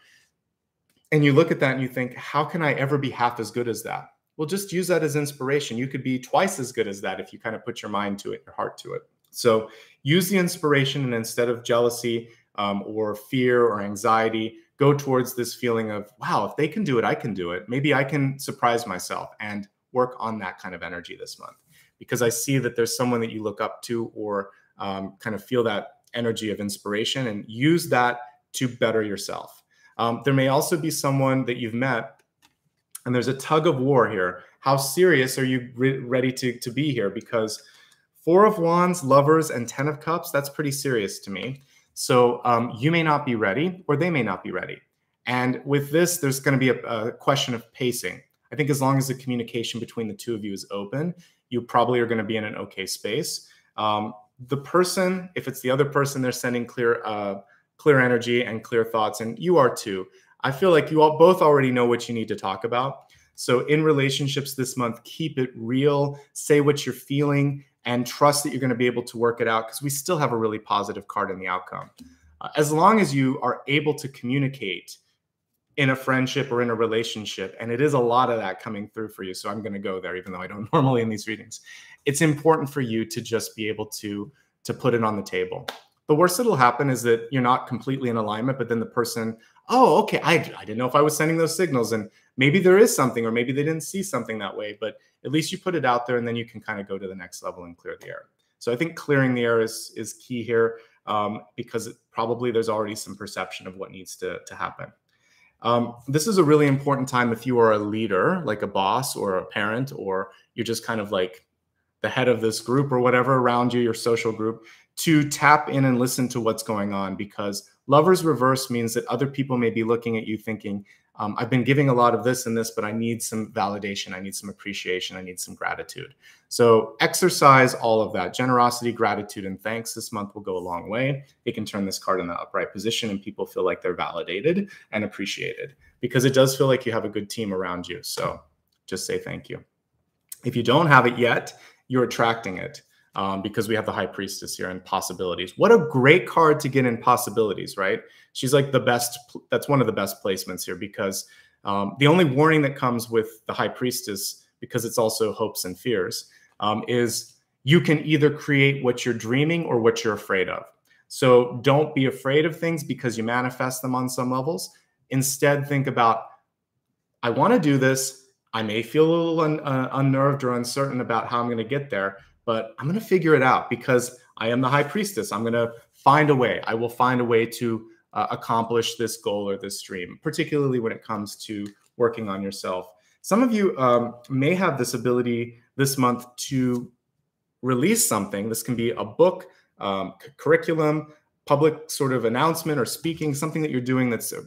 And you look at that and you think, how can I ever be half as good as that? Well, just use that as inspiration. You could be twice as good as that if you kind of put your mind to it, your heart to it. So use the inspiration, and instead of jealousy um, or fear or anxiety, go towards this feeling of, wow, if they can do it, I can do it. Maybe I can surprise myself, and work on that kind of energy this month. Because I see that there's someone that you look up to or um, kind of feel that energy of inspiration, and use that to better yourself. Um, there may also be someone that you've met, and there's a tug of war here. How serious are you re ready to, to be here? Because Four of Wands, Lovers, and Ten of Cups, that's pretty serious to me. So um, you may not be ready, or they may not be ready. And with this, there's gonna be a, a question of pacing. I think as long as the communication between the two of you is open, you probably are gonna be in an okay space. Um, the person, if it's the other person, they're sending clear, uh, clear energy and clear thoughts, and you are too. I feel like you all both already know what you need to talk about. So in relationships this month, keep it real, say what you're feeling, and trust that you're going to be able to work it out, because we still have a really positive card in the outcome. Uh, as long as you are able to communicate in a friendship or in a relationship, and it is a lot of that coming through for you, so I'm going to go there even though I don't normally in these readings, it's important for you to just be able to, to put it on the table. The worst that'll happen is that you're not completely in alignment, but then the person, oh, okay, I, I didn't know if I was sending those signals, and maybe there is something, or maybe they didn't see something that way, but at least you put it out there, and then you can kind of go to the next level and clear the air. So I think clearing the air is, is key here, um, because it, probably there's already some perception of what needs to, to happen. Um, this is a really important time if you are a leader, like a boss or a parent, or you're just kind of like the head of this group or whatever around you, your social group, to tap in and listen to what's going on, because Lover's reverse means that other people may be looking at you thinking, um, I've been giving a lot of this and this, but I need some validation. I need some appreciation. I need some gratitude. So exercise all of that. Generosity, gratitude, and thanks this month will go a long way. It can turn this card in the upright position and people feel like they're validated and appreciated, because it does feel like you have a good team around you. So just say thank you. If you don't have it yet, you're attracting it. Um, because we have the High Priestess here in possibilities. What a great card to get in possibilities, right? She's like the best, that's one of the best placements here, because um, the only warning that comes with the High Priestess, because it's also hopes and fears, um, is you can either create what you're dreaming or what you're afraid of. So don't be afraid of things because you manifest them on some levels. Instead, think about, I want to do this. I may feel a little un uh, unnerved or uncertain about how I'm going to get there, but I'm going to figure it out because I am the High Priestess. I'm going to find a way. I will find a way to uh, accomplish this goal or this dream, particularly when it comes to working on yourself. Some of you um, may have this ability this month to release something. This can be a book, um, curriculum, public sort of announcement or speaking, something that you're doing that's uh,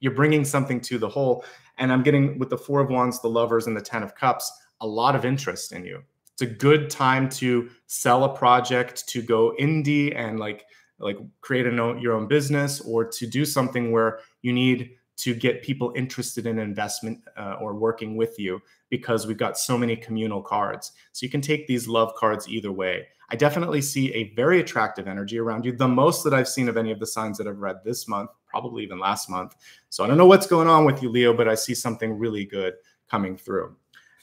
you're bringing something to the whole. And I'm getting with the Four of Wands, the Lovers, and the Ten of Cups, a lot of interest in you. It's a good time to sell a project, to go indie and like, like create a no, your own business, or to do something where you need to get people interested in investment uh, or working with you, because we've got so many communal cards. So you can take these love cards either way. I definitely see a very attractive energy around you, the most that I've seen of any of the signs that I've read this month, probably even last month. So I don't know what's going on with you, Leo, but I see something really good coming through.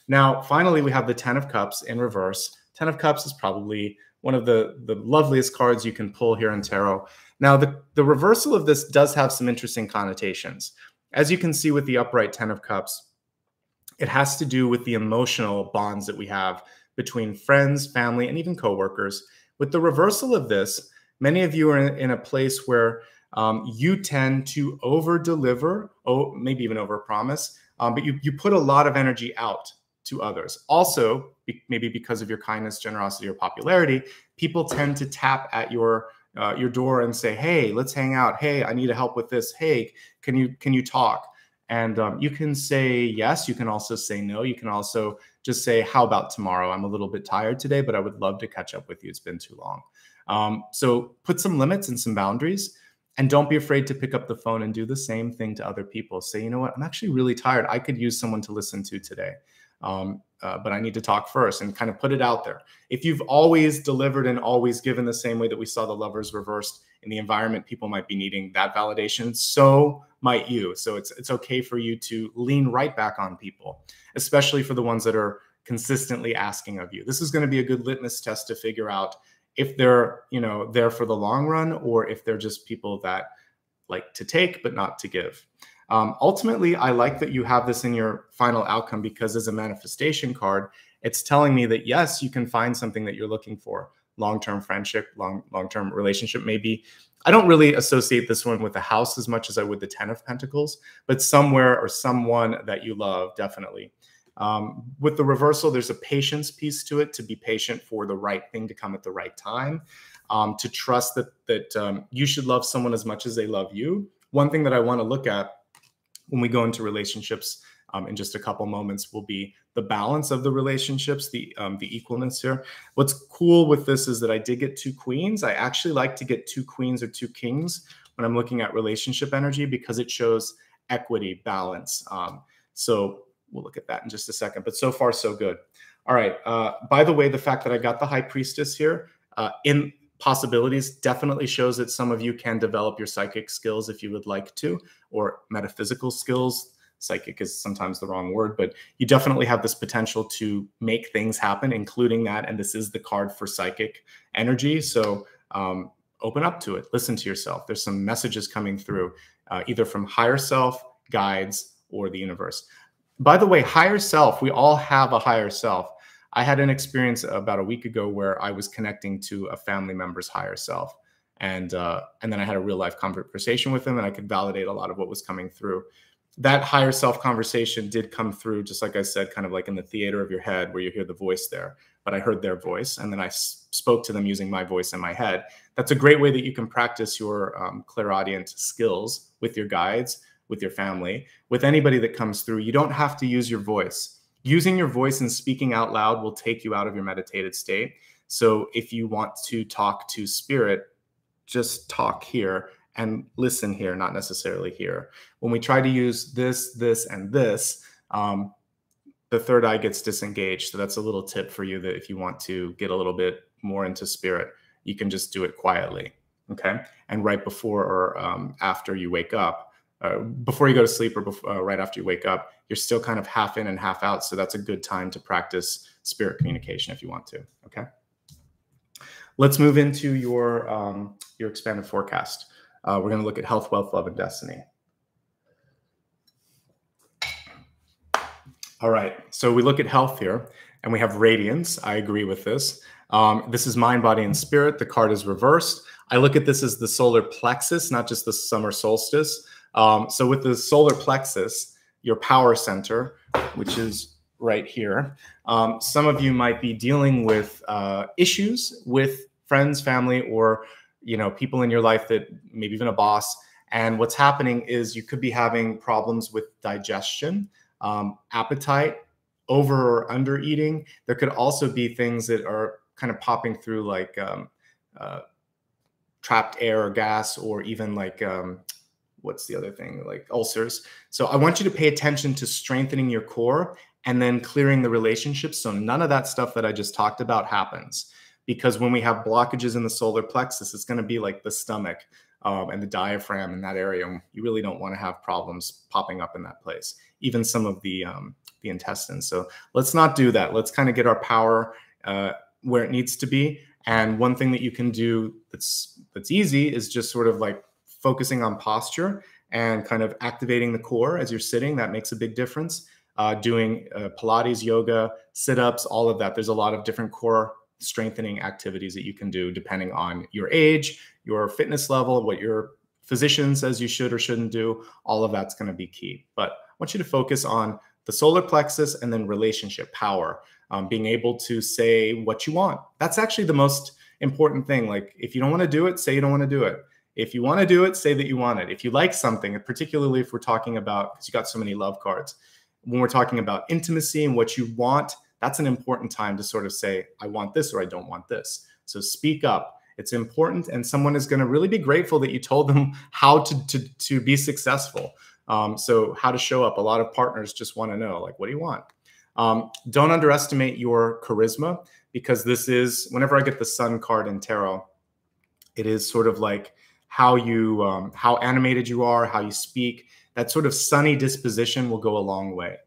Now, finally, we have the Ten of Cups in reverse. Ten of Cups is probably one of the, the loveliest cards you can pull here in tarot. Now, the, the reversal of this does have some interesting connotations. As you can see with the upright Ten of Cups, it has to do with the emotional bonds that we have between friends, family, and even coworkers. With the reversal of this, many of you are in, in a place where um, you tend to over-deliver, oh, maybe even over-promise, um, but you, you put a lot of energy out to others. Also, be, maybe because of your kindness, generosity, or popularity, people tend to tap at your uh, your door and say, "Hey, let's hang out. Hey, I need help with this. Hey, can you can you talk?" And um, you can say yes. You can also say no. You can also just say, "How about tomorrow? I'm a little bit tired today, but I would love to catch up with you. It's been too long." Um, so put some limits and some boundaries. And don't be afraid to pick up the phone and do the same thing to other people. Say, you know what? I'm actually really tired. I could use someone to listen to today. Um, uh, but I need to talk first, and kind of put it out there. If you've always delivered and always given the same way that we saw the Lovers reversed in the environment, people might be needing that validation. So might you. So it's, it's okay for you to lean right back on people, especially for the ones that are consistently asking of you. This is going to be a good litmus test to figure out if they're, you know, there for the long run, or if they're just people that like to take, but not to give. Um, ultimately, I like that you have this in your final outcome, because as a manifestation card, it's telling me that, yes, you can find something that you're looking for. Long-term friendship, long, long-term relationship, maybe. I don't really associate this one with a house as much as I would the Ten of Pentacles, but somewhere or someone that you love, definitely. Um, with the reversal, there's a patience piece to it, to be patient for the right thing to come at the right time, um, to trust that, that um, you should love someone as much as they love you. One thing that I want to look at when we go into relationships um, in just a couple moments will be the balance of the relationships, the um, the equalness here. What's cool with this is that I did get two queens. I actually like to get two queens or two kings when I'm looking at relationship energy, because it shows equity, balance. Um, so we'll look at that in just a second, but so far so good. All right. Uh, by the way, the fact that I got the High Priestess here uh, in possibilities definitely shows that some of you can develop your psychic skills if you would like to, or metaphysical skills. Psychic is sometimes the wrong word, but you definitely have this potential to make things happen, including that. And this is the card for psychic energy. So um, open up to it. Listen to yourself. There's some messages coming through uh, either from higher self, guides, or the universe. By the way, higher self, we all have a higher self. I had an experience about a week ago where I was connecting to a family member's higher self. And, uh, and then I had a real life conversation with him, and I could validate a lot of what was coming through. That higher self conversation did come through, just like I said, kind of like in the theater of your head where you hear the voice there. But I heard their voice, and then I spoke to them using my voice in my head. That's a great way that you can practice your um, clairaudient skills with your guides, with your family, with anybody that comes through. You don't have to use your voice. Using your voice and speaking out loud will take you out of your meditated state. So if you want to talk to spirit, just talk here and listen here, not necessarily here. When we try to use this, this, and this, um, the third eye gets disengaged. So that's a little tip for you, that if you want to get a little bit more into spirit, you can just do it quietly, okay? And right before or um, after you wake up, uh, before you go to sleep or before, uh, right after you wake up, you're still kind of half in and half out. So that's a good time to practice spirit communication if you want to, okay? Let's move into your, um, your expanded forecast. Uh, we're going to look at health, wealth, love, and destiny. All right. So we look at health here, and we have radiance. I agree with this. Um, this is mind, body, and spirit. The card is reversed. I look at this as the solar plexus, not just the summer solstice. Um, so with the solar plexus, your power center, which is right here, um, some of you might be dealing with uh, issues with friends, family, or you know, people in your life, that maybe even a boss. And what's happening is you could be having problems with digestion, um, appetite, over or under eating. There could also be things that are kind of popping through, like um, uh, trapped air or gas, or even like, um, what's the other thing, like ulcers. So I want you to pay attention to strengthening your core and then clearing the relationships, so none of that stuff that I just talked about happens. Because when we have blockages in the solar plexus, it's going to be like the stomach um, and the diaphragm in that area. You really don't want to have problems popping up in that place, even some of the, um, the intestines. So let's not do that. Let's kind of get our power uh, where it needs to be. And one thing that you can do that's, that's easy is just sort of like focusing on posture and kind of activating the core as you're sitting. That makes a big difference. Uh, doing uh, Pilates, yoga, sit-ups, all of that. There's a lot of different core strengthening activities that you can do depending on your age, your fitness level, what your physician says you should or shouldn't do. All of that's going to be key. But I want you to focus on the solar plexus and then relationship power, um, being able to say what you want. That's actually the most important thing. Like, if you don't want to do it, say you don't want to do it. If you want to do it, say that you want it. If you like something, and particularly if we're talking about, because you got so many love cards, when we're talking about intimacy and what you want, that's an important time to sort of say, I want this or I don't want this. So speak up. It's important. And someone is going to really be grateful that you told them how to, to, to be successful. Um, so how to show up. A lot of partners just want to know, like, what do you want? Um, don't underestimate your charisma, because this is, whenever I get the sun card in tarot, it is sort of like how you, um, how animated you are, how you speak. That sort of sunny disposition will go a long way.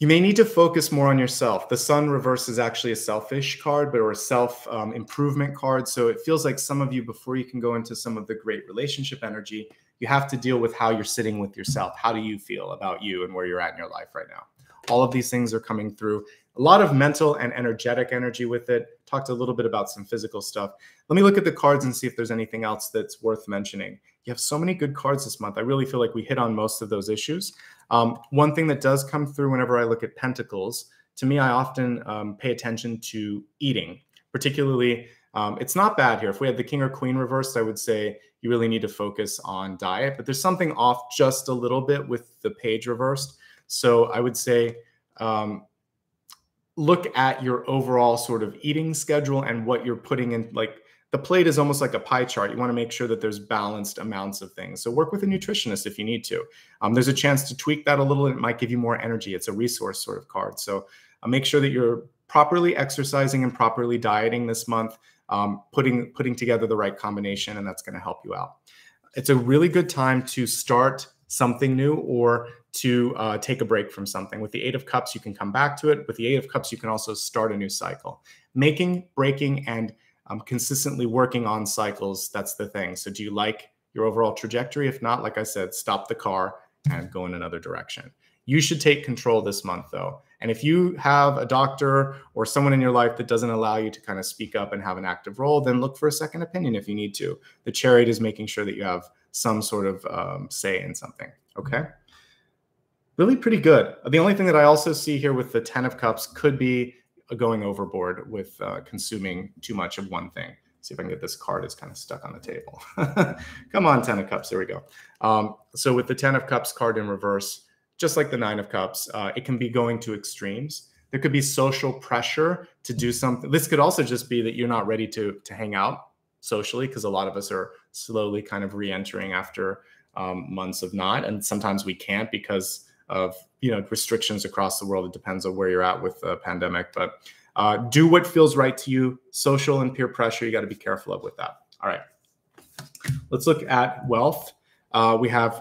You may need to focus more on yourself. The sun reverse is actually a selfish card, but or a self-improvement um, card. So it feels like some of you, before you can go into some of the great relationship energy, you have to deal with how you're sitting with yourself. How do you feel about you and where you're at in your life right now? All of these things are coming through. A lot of mental and energetic energy with it. Talked a little bit about some physical stuff. Let me look at the cards and see if there's anything else that's worth mentioning. You have so many good cards this month. I really feel like we hit on most of those issues. Um, one thing that does come through whenever I look at pentacles, to me, I often um, pay attention to eating, particularly. Um, it's not bad here. If we had the king or queen reversed, I would say you really need to focus on diet, but there's something off just a little bit with the page reversed. So I would say, um, look at your overall sort of eating schedule and what you're putting in, like, the plate is almost like a pie chart. You want to make sure that there's balanced amounts of things. So work with a nutritionist if you need to. Um, there's a chance to tweak that a little, and it might give you more energy. It's a resource sort of card. So uh, make sure that you're properly exercising and properly dieting this month, um, putting, putting together the right combination, and that's going to help you out. It's a really good time to start something new or to uh, take a break from something. With the Eight of Cups, you can come back to it. With the Eight of Cups, you can also start a new cycle. Making, breaking, and Um, consistently working on cycles, that's the thing. So do you like your overall trajectory? If not, like I said, stop the car and go in another direction. You should take control this month, though. And if you have a doctor or someone in your life that doesn't allow you to kind of speak up and have an active role, then look for a second opinion if you need to. The Chariot is making sure that you have some sort of um, say in something, okay? Really pretty good. The only thing that I also see here with the Ten of Cups could be going overboard with uh, consuming too much of one thing. See if I can get this card is kind of stuck on the table. Come on, Ten of Cups. There we go. Um, so with the Ten of Cups card in reverse, just like the Nine of Cups, uh, it can be going to extremes. There could be social pressure to do something. This could also just be that you're not ready to, to hang out socially, because a lot of us are slowly kind of re-entering after um, months of not. And sometimes we can't because of, you know, restrictions across the world. It depends on where you're at with the pandemic, but uh, do what feels right to you. Social and peer pressure, you got to be careful of with that. All right, let's look at wealth. Uh, we have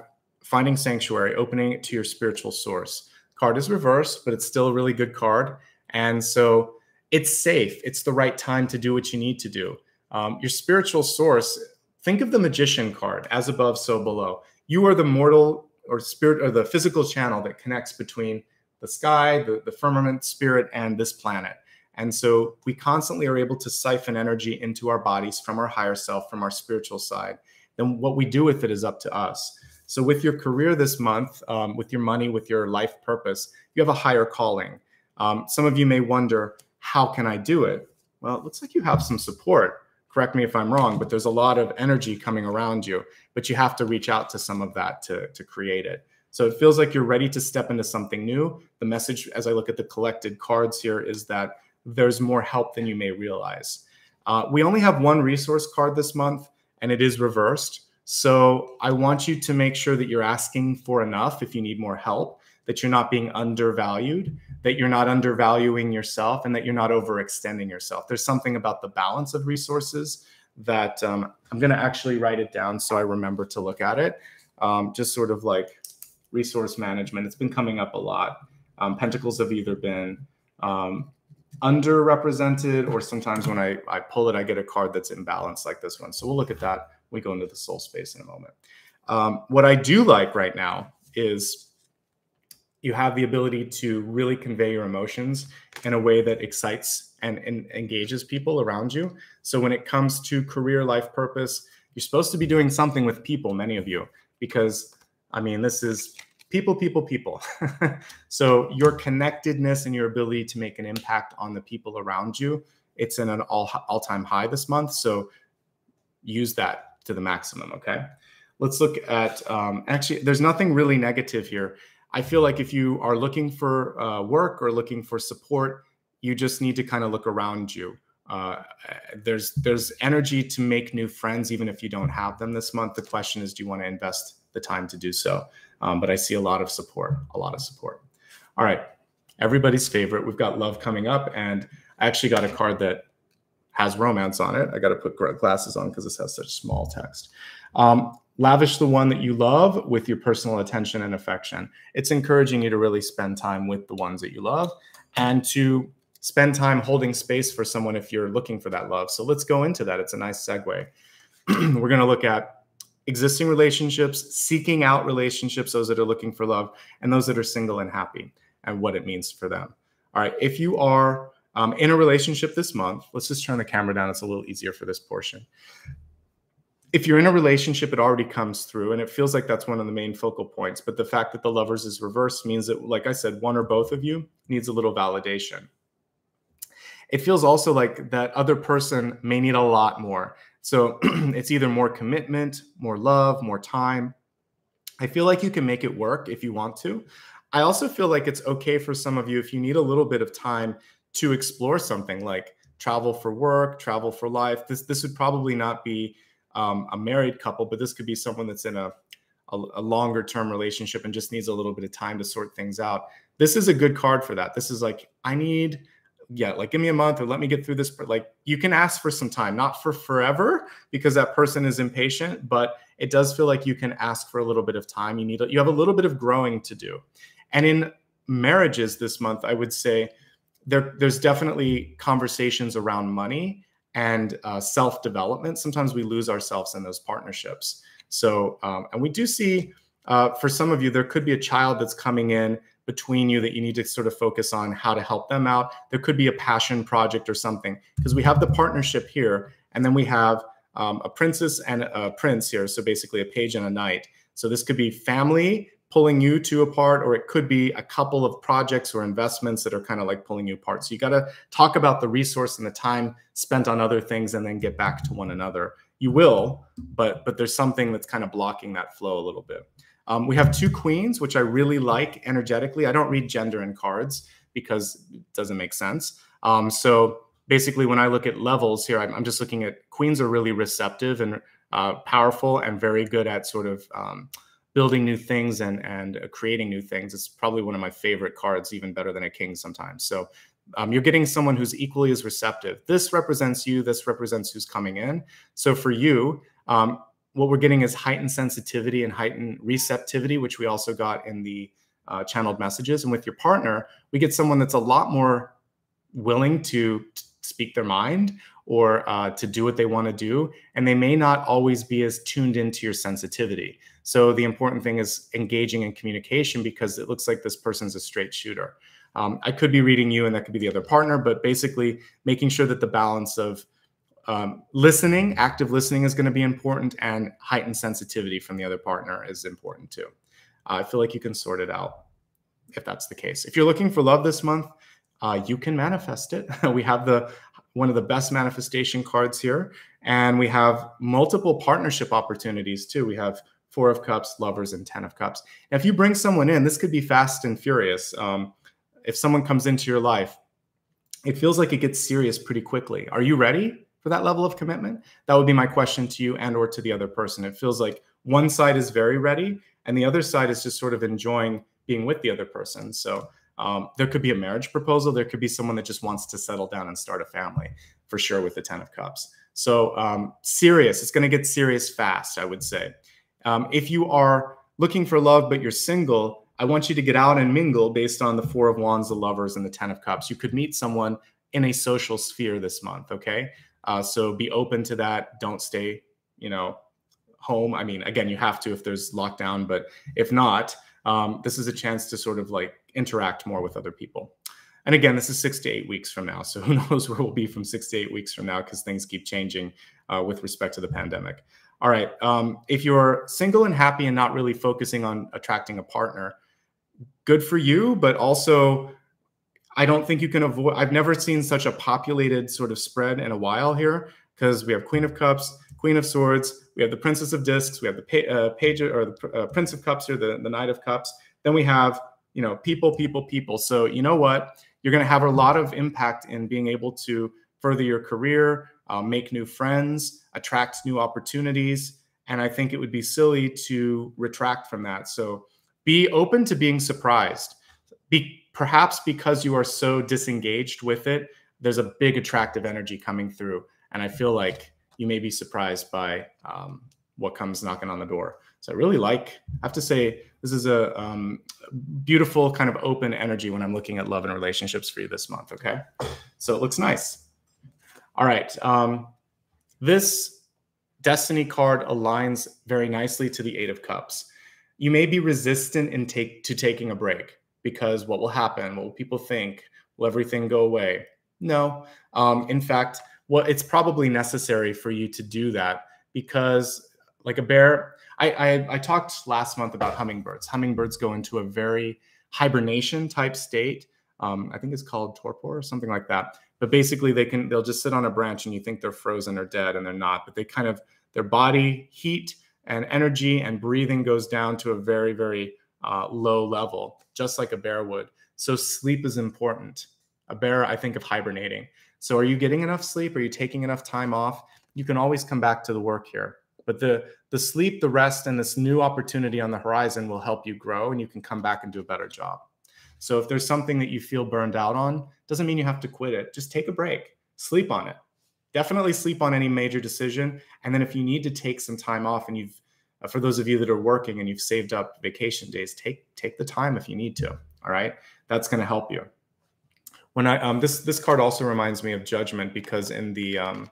finding sanctuary, opening to your spiritual source. Card is reversed, but it's still a really good card. And so it's safe. It's the right time to do what you need to do. Um, your spiritual source, think of the Magician card, as above, so below. You are the mortal or spirit, or the physical channel that connects between the sky, the, the firmament, spirit, and this planet. And so we constantly are able to siphon energy into our bodies from our higher self, from our spiritual side. Then what we do with it is up to us. So with your career this month, um, with your money, with your life purpose, you have a higher calling. Um, some of you may wonder, how can I do it? Well, it looks like you have some support. Correct me if I'm wrong, but there's a lot of energy coming around you, but you have to reach out to some of that to, to create it. So it feels like you're ready to step into something new. The message, as I look at the collected cards here, is that there's more help than you may realize. Uh, we only have one resource card this month, and it is reversed. So I want you to make sure that you're asking for enough if you need more help, that you're not being undervalued, that you're not undervaluing yourself, and that you're not overextending yourself. There's something about the balance of resources that um, I'm going to actually write it down so I remember to look at it. Um, just sort of like resource management. It's been coming up a lot. Um, pentacles have either been um, underrepresented, or sometimes when I, I pull it, I get a card that's imbalanced like this one. So we'll look at that when we go into the soul space in a moment. Um, what I do like right now is you have the ability to really convey your emotions in a way that excites and, and engages people around you. So when it comes to career, life purpose, you're supposed to be doing something with people, many of you, because, I mean, this is people, people, people. So your connectedness and your ability to make an impact on the people around you, it's in an all, all-time high this month. So use that to the maximum, okay? Let's look at, um, actually, there's nothing really negative here. I feel like if you are looking for uh, work or looking for support, you just need to kind of look around you. Uh, there's there's energy to make new friends, even if you don't have them this month. The question is, do you want to invest the time to do so? Um, but I see a lot of support, a lot of support. All right, everybody's favorite. We've got love coming up, and I actually got a card that has romance on it. I got to put glasses on because this has such small text. Um, Lavish the one that you love with your personal attention and affection. It's encouraging you to really spend time with the ones that you love and to spend time holding space for someone if you're looking for that love. So let's go into that. It's a nice segue. We're going to look at existing relationships, seeking out relationships, those that are looking for love, and those that are single and happy, and what it means for them. All right, if you are um, in a relationship this month, let's just turn the camera down. It's a little easier for this portion. If you're in a relationship, it already comes through, and it feels like that's one of the main focal points. But the fact that the lovers is reversed means that, like I said, one or both of you needs a little validation. It feels also like that other person may need a lot more. So it's either more commitment, more love, more time. I feel like you can make it work if you want to. I also feel like it's okay for some of you if you need a little bit of time to explore something like travel for work, travel for life. This this would probably not be um, a married couple, but this could be someone that's in a, a, a longer term relationship and just needs a little bit of time to sort things out. This is a good card for that. This is like, I need, yeah, like give me a month or let me get through this. But like you can ask for some time, not for forever because that person is impatient, but it does feel like you can ask for a little bit of time. You need, you have a little bit of growing to do. And in marriages this month, I would say there, there's definitely conversations around money and uh, self-development. Sometimes we lose ourselves in those partnerships. So, um, and we do see uh, for some of you, there could be a child that's coming in between you that you need to sort of focus on how to help them out. There could be a passion project or something because we have the partnership here. And then we have um, a princess and a prince here. So basically a page and a knight. So this could be family pulling you two apart, or it could be a couple of projects or investments that are kind of like pulling you apart. So you got to talk about the resource and the time spent on other things and then get back to one another. You will, but, but there's something that's kind of blocking that flow a little bit. Um, we have two queens, which I really like energetically. I don't read gender in cards because it doesn't make sense. Um, so basically when I look at levels here, I'm, I'm just looking at queens are really receptive and uh, powerful and very good at sort of um, building new things and, and uh, creating new things. It's probably one of my favorite cards, even better than a king sometimes. So um, you're getting someone who's equally as receptive. This represents you. This represents who's coming in. So for you, um, what we're getting is heightened sensitivity and heightened receptivity, which we also got in the uh, channeled messages. And with your partner, we get someone that's a lot more willing to speak their mind or uh, to do what they want to do. And they may not always be as tuned into your sensitivity. So the important thing is engaging in communication because it looks like this person's a straight shooter. Um, I could be reading you and that could be the other partner, but basically making sure that the balance of Um, listening, active listening is going to be important, and heightened sensitivity from the other partner is important too. Uh, I feel like you can sort it out if that's the case. If you're looking for love this month, uh, you can manifest it. We have the one of the best manifestation cards here, and we have multiple partnership opportunities too. We have Four of Cups, Lovers, and Ten of Cups. Now, if you bring someone in, this could be fast and furious. Um, if someone comes into your life, it feels like it gets serious pretty quickly. Are you ready for that level of commitment? That would be my question to you and or to the other person. It feels like one side is very ready and the other side is just sort of enjoying being with the other person. So um, there could be a marriage proposal. There could be someone that just wants to settle down and start a family for sure with the Ten of Cups. So um, serious, it's going to get serious fast, I would say. Um, if you are looking for love, but you're single, I want you to get out and mingle based on the Four of Wands, the Lovers, and the Ten of Cups. You could meet someone in a social sphere this month. Okay. Uh, so be open to that. Don't stay, you know, home. I mean, again, you have to if there's lockdown, but if not, um, this is a chance to sort of like interact more with other people. And again, this is six to eight weeks from now. So who knows where we'll be from six to eight weeks from now because things keep changing uh, with respect to the pandemic. All right. Um, if you're single and happy and not really focusing on attracting a partner, good for you, but also I don't think you can avoid, I've never seen such a populated sort of spread in a while here because we have Queen of Cups, Queen of Swords, we have the Princess of Discs, we have the pa uh, Page or the uh, Prince of Cups here, the, the Knight of Cups. Then we have, you know, people, people, people. So you know what? You're going to have a lot of impact in being able to further your career, uh, make new friends, attract new opportunities. And I think it would be silly to retract from that. So be open to being surprised. Be Perhaps because you are so disengaged with it, there's a big attractive energy coming through. And I feel like you may be surprised by um, what comes knocking on the door. So I really like, I have to say, this is a um, beautiful kind of open energy when I'm looking at love and relationships for you this month, okay? So it looks nice. All right. Um, this Destiny card aligns very nicely to the Eight of Cups. You may be resistant in take, to taking a break. Because what will happen? What will people think? Will everything go away? No. Um, in fact, what it's probably necessary for you to do that because like a bear, I, I, I talked last month about hummingbirds. Hummingbirds go into a very hibernation type state. Um, I think it's called torpor or something like that. But basically they can, they'll just sit on a branch and you think they're frozen or dead and they're not, but they kind of, their body heat and energy and breathing goes down to a very, very, Uh, low level, just like a bear would. So sleep is important. A bear, I think of hibernating. So are you getting enough sleep? Are you taking enough time off? You can always come back to the work here. But the, the sleep, the rest, and this new opportunity on the horizon will help you grow, and you can come back and do a better job. So if there's something that you feel burned out on, doesn't mean you have to quit it. Just take a break. Sleep on it. Definitely sleep on any major decision. And then if you need to take some time off, and you've, for those of you that are working and you've saved up vacation days, take, take the time if you need to. All right. That's going to help you. When I, um, this, this card also reminds me of judgment, because in the, um,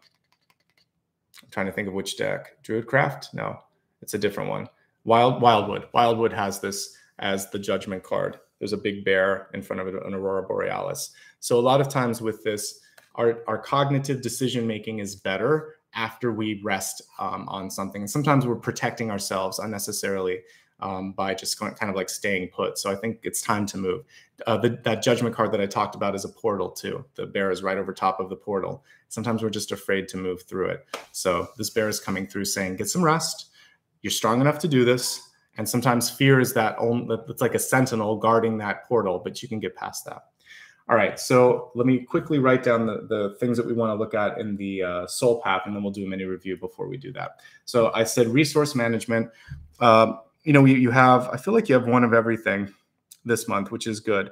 I'm trying to think of which deck, Druidcraft? No, it's a different one. Wild, Wildwood. Wildwood has this as the judgment card. There's a big bear in front of it, an aurora borealis. So a lot of times with this, our, our cognitive decision-making is better after we rest um, on something. And sometimes we're protecting ourselves unnecessarily um, by just kind of like staying put. So I think it's time to move. Uh, the, that judgment card that I talked about is a portal too. The bear is right over top of the portal. Sometimes we're just afraid to move through it. So this bear is coming through saying, get some rest. You're strong enough to do this. And sometimes fear is that only, it's like a sentinel guarding that portal, but you can get past that. All right, so let me quickly write down the, the things that we want to look at in the uh, soul path, and then we'll do a mini review before we do that. So I said resource management. Um, you know, you, you have, I feel like you have one of everything this month, which is good.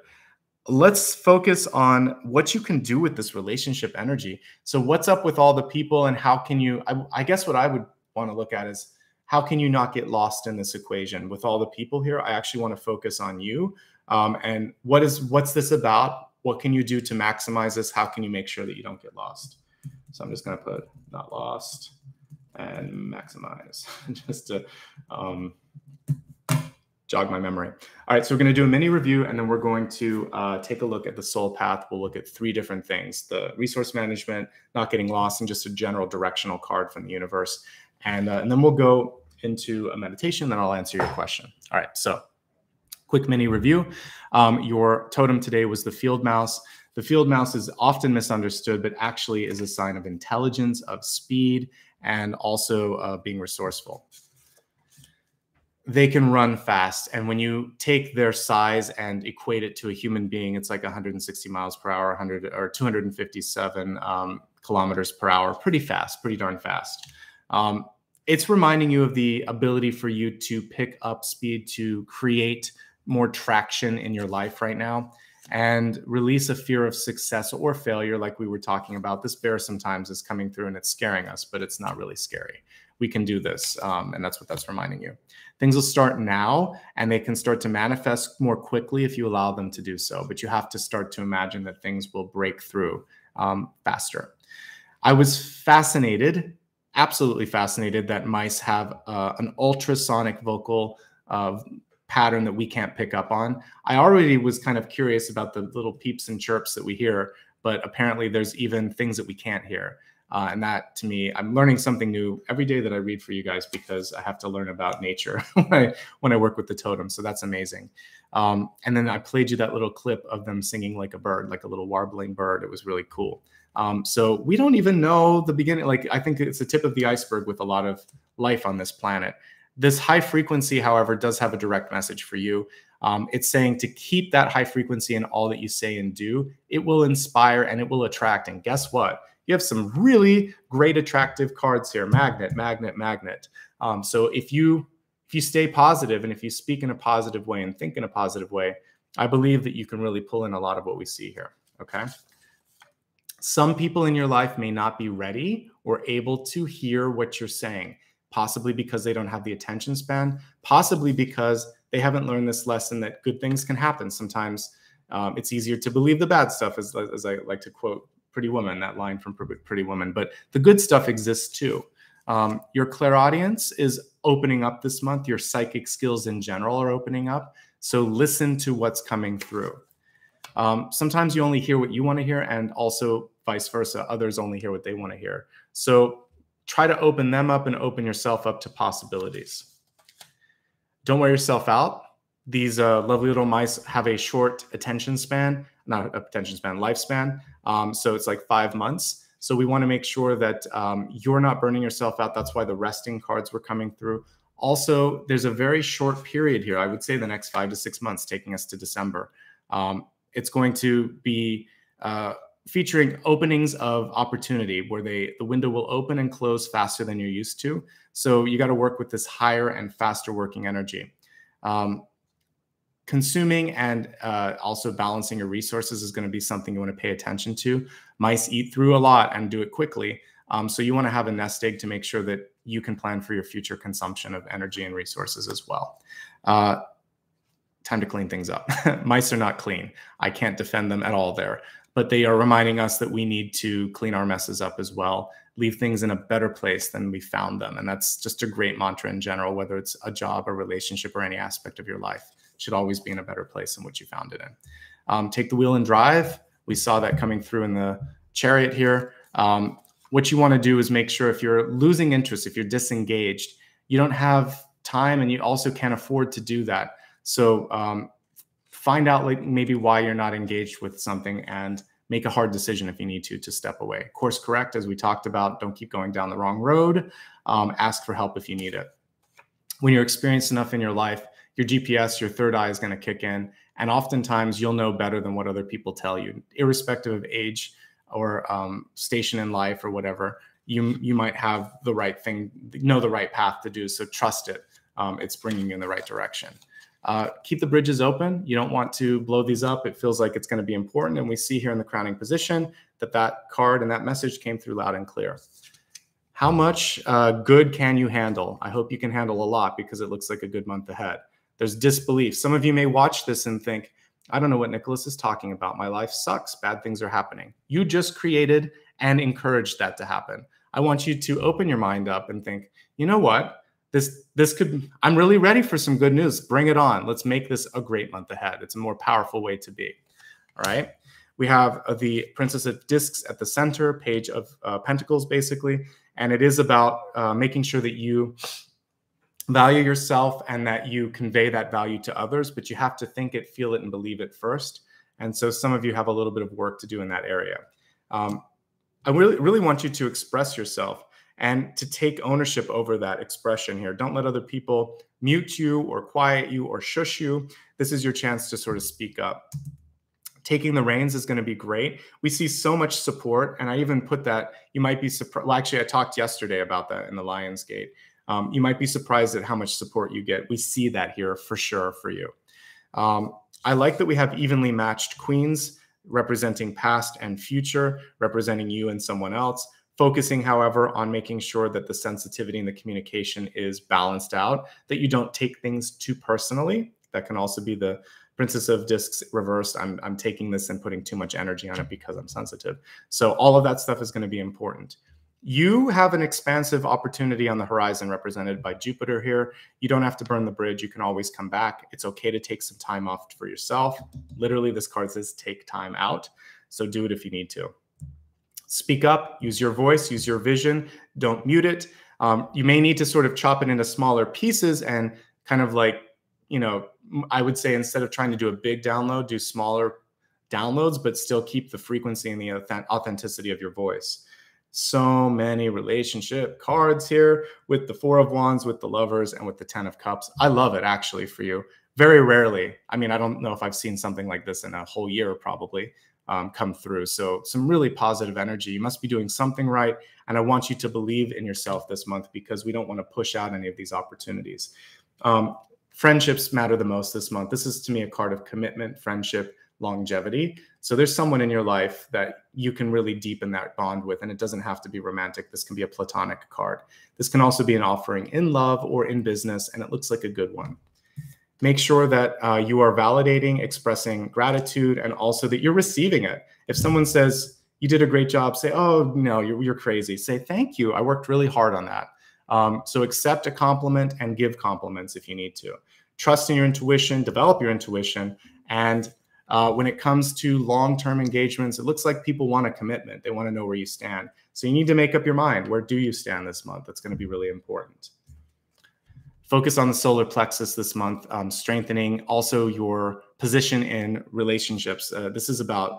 Let's focus on what you can do with this relationship energy. So what's up with all the people, and how can you, I, I guess what I would want to look at is, how can you not get lost in this equation with all the people here? I actually want to focus on you. Um, and what is, what's this about? What can you do to maximize this? How can you make sure that you don't get lost? So I'm just going to put not lost and maximize just to um, jog my memory. All right, so we're going to do a mini review, and then we're going to uh, take a look at the soul path. We'll look at three different things: the resource management, not getting lost, and just a general directional card from the universe. And, uh, and then we'll go into a meditation, then I'll answer your question. All right, so quick mini review. Um, your totem today was the field mouse. The field mouse is often misunderstood, but actually is a sign of intelligence, of speed, and also uh, being resourceful. They can run fast. And when you take their size and equate it to a human being, it's like one hundred sixty miles per hour, one hundred or two hundred fifty-seven um, kilometers per hour. Pretty fast, pretty darn fast. Um, It's reminding you of the ability for you to pick up speed, to create more traction in your life right now, and release a fear of success or failure like we were talking about. This bear sometimes is coming through and it's scaring us, but it's not really scary. We can do this, um, and that's what that's reminding you. Things will start now, and they can start to manifest more quickly if you allow them to do so, but you have to start to imagine that things will break through um, faster. I was fascinated absolutely fascinated that mice have uh, an ultrasonic vocal uh, pattern that we can't pick up on. I already was kind of curious about the little peeps and chirps that we hear, but apparently there's even things that we can't hear. Uh, and that, to me, I'm learning something new every day that I read for you guys, because I have to learn about nature when, I, when I work with the totem. So that's amazing. Um, and then I played you that little clip of them singing like a bird, like a little warbling bird. It was really cool. Um, so we don't even know the beginning. Like, I think it's the tip of the iceberg with a lot of life on this planet. This high frequency, however, does have a direct message for you. Um, it's saying to keep that high frequency in all that you say and do. It will inspire and it will attract. And guess what? You have some really great attractive cards here. Magnet, magnet, magnet. Um, so if you, if you stay positive, and if you speak in a positive way and think in a positive way, I believe that you can really pull in a lot of what we see here. Okay. Some people in your life may not be ready or able to hear what you're saying, possibly because they don't have the attention span, possibly because they haven't learned this lesson that good things can happen. Sometimes um, it's easier to believe the bad stuff, as, as I like to quote Pretty Woman, that line from Pretty Woman, but the good stuff exists too. Um, your clairaudience is opening up this month. Your psychic skills in general are opening up. So listen to what's coming through. Um, sometimes you only hear what you want to hear, and also vice versa. Others only hear what they want to hear. So try to open them up and open yourself up to possibilities. Don't wear yourself out. These uh, lovely little mice have a short attention span, not attention span, lifespan. Um, so it's like five months. So we want to make sure that um, you're not burning yourself out. That's why the resting cards were coming through. Also, there's a very short period here. I would say the next five to six months, taking us to December. Um, it's going to be uh, featuring openings of opportunity where they the window will open and close faster than you're used to. So you got to work with this higher and faster working energy. Um, consuming and uh, also balancing your resources is going to be something you want to pay attention to. Mice eat through a lot and do it quickly. Um, so you want to have a nest egg to make sure that you can plan for your future consumption of energy and resources as well. Uh, time to clean things up. Mice are not clean. I can't defend them at all there, but they are reminding us that we need to clean our messes up as well, leave things in a better place than we found them. And that's just a great mantra in general, whether it's a job, a relationship, or any aspect of your life. It should always be in a better place than what you found it in. Um, take the wheel and drive. We saw that coming through in the Chariot here. Um, What you want to do is make sure if you're losing interest, if you're disengaged, you don't have time and you also can't afford to do that. So um, find out like maybe why you're not engaged with something and make a hard decision if you need to, to step away. Course correct, as we talked about, don't keep going down the wrong road. Um, ask for help if you need it. When you're experienced enough in your life, your G P S, your third eye is going to kick in. And oftentimes you'll know better than what other people tell you, irrespective of age, or um, station in life or whatever. You, you might have the right thing, know the right path to do, so trust it. Um, it's bringing you in the right direction. Uh, keep the bridges open. You don't want to blow these up. It feels like it's going to be important. And we see here in the crowning position that that card and that message came through loud and clear. How much uh, good can you handle? I hope you can handle a lot, because it looks like a good month ahead. There's disbelief. Some of you may watch this and think, I don't know what Nicholas is talking about. My life sucks. Bad things are happening. You just created and encouraged that to happen. I want you to open your mind up and think, you know what? This, this could, I'm really ready for some good news. Bring it on. Let's make this a great month ahead. It's a more powerful way to be. All right. We have the Princess of Discs at the center, Page of uh, Pentacles, basically. And it is about uh, making sure that you value yourself and that you convey that value to others, but you have to think it, feel it, and believe it first. And so some of you have a little bit of work to do in that area. Um, I really, really want you to express yourself and to take ownership over that expression here. Don't let other people mute you or quiet you or shush you. This is your chance to sort of speak up. Taking the reins is going to be great. We see so much support. And I even put that, you might be surprised. Well, actually, I talked yesterday about that in the Lionsgate. Um, you might be surprised at how much support you get. We see that here for sure for you. Um, I like that we have evenly matched queens representing past and future, representing you and someone else, focusing, however, on making sure that the sensitivity and the communication is balanced out, that you don't take things too personally. That can also be the Princess of Discs reversed. I'm, I'm taking this and putting too much energy on it because I'm sensitive. So all of that stuff is going to be important. You have an expansive opportunity on the horizon represented by Jupiter here. You don't have to burn the bridge. You can always come back. It's okay to take some time off for yourself. Literally, this card says take time out. So do it if you need to. Speak up. Use your voice. Use your vision. Don't mute it. Um, you may need to sort of chop it into smaller pieces and kind of like, you know, I would say instead of trying to do a big download, do smaller downloads, but still keep the frequency and the authenticity of your voice. So many relationship cards here with the Four of Wands, with the Lovers, and with the Ten of Cups. I love it, actually, for you. Very rarely. I mean, I don't know if I've seen something like this in a whole year, probably, um, come through. So some really positive energy. You must be doing something right. And I want you to believe in yourself this month, because we don't want to push out any of these opportunities. Um, friendships matter the most this month. This is, to me, a card of commitment, friendship, longevity. So there's someone in your life that you can really deepen that bond with, and it doesn't have to be romantic. This can be a platonic card. This can also be an offering in love or in business, and it looks like a good one. Make sure that uh, you are validating, expressing gratitude, and also that you're receiving it. If someone says, you did a great job, say, oh, no, you're, you're crazy. Say, thank you. I worked really hard on that. Um, so accept a compliment and give compliments if you need to. Trust in your intuition, develop your intuition, and Uh, when it comes to long-term engagements, it looks like people want a commitment. They want to know where you stand. So you need to make up your mind. Where do you stand this month? That's going to be really important. Focus on the solar plexus this month, um, strengthening also your position in relationships. Uh, this is about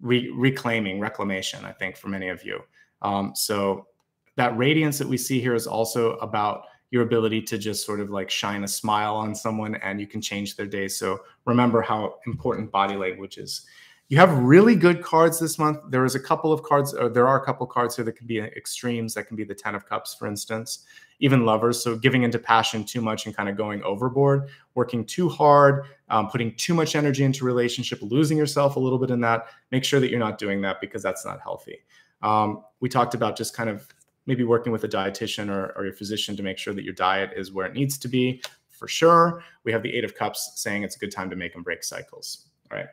re reclaiming, reclamation, I think, for many of you. Um, so that radiance that we see here is also about your ability to just sort of like shine a smile on someone, and you can change their day. So remember how important body language is. You have really good cards this month. There is a couple of cards, or there are a couple of cards here that can be extremes. That can be the Ten of Cups, for instance, even lovers. So giving into passion too much and kind of going overboard, working too hard, um, putting too much energy into relationship, losing yourself a little bit in that. Make sure that you're not doing that because that's not healthy. Um, we talked about just kind of maybe working with a dietitian or, or your physician to make sure that your diet is where it needs to be for sure. We have the Eight of Cups saying it's a good time to make and break cycles. All right.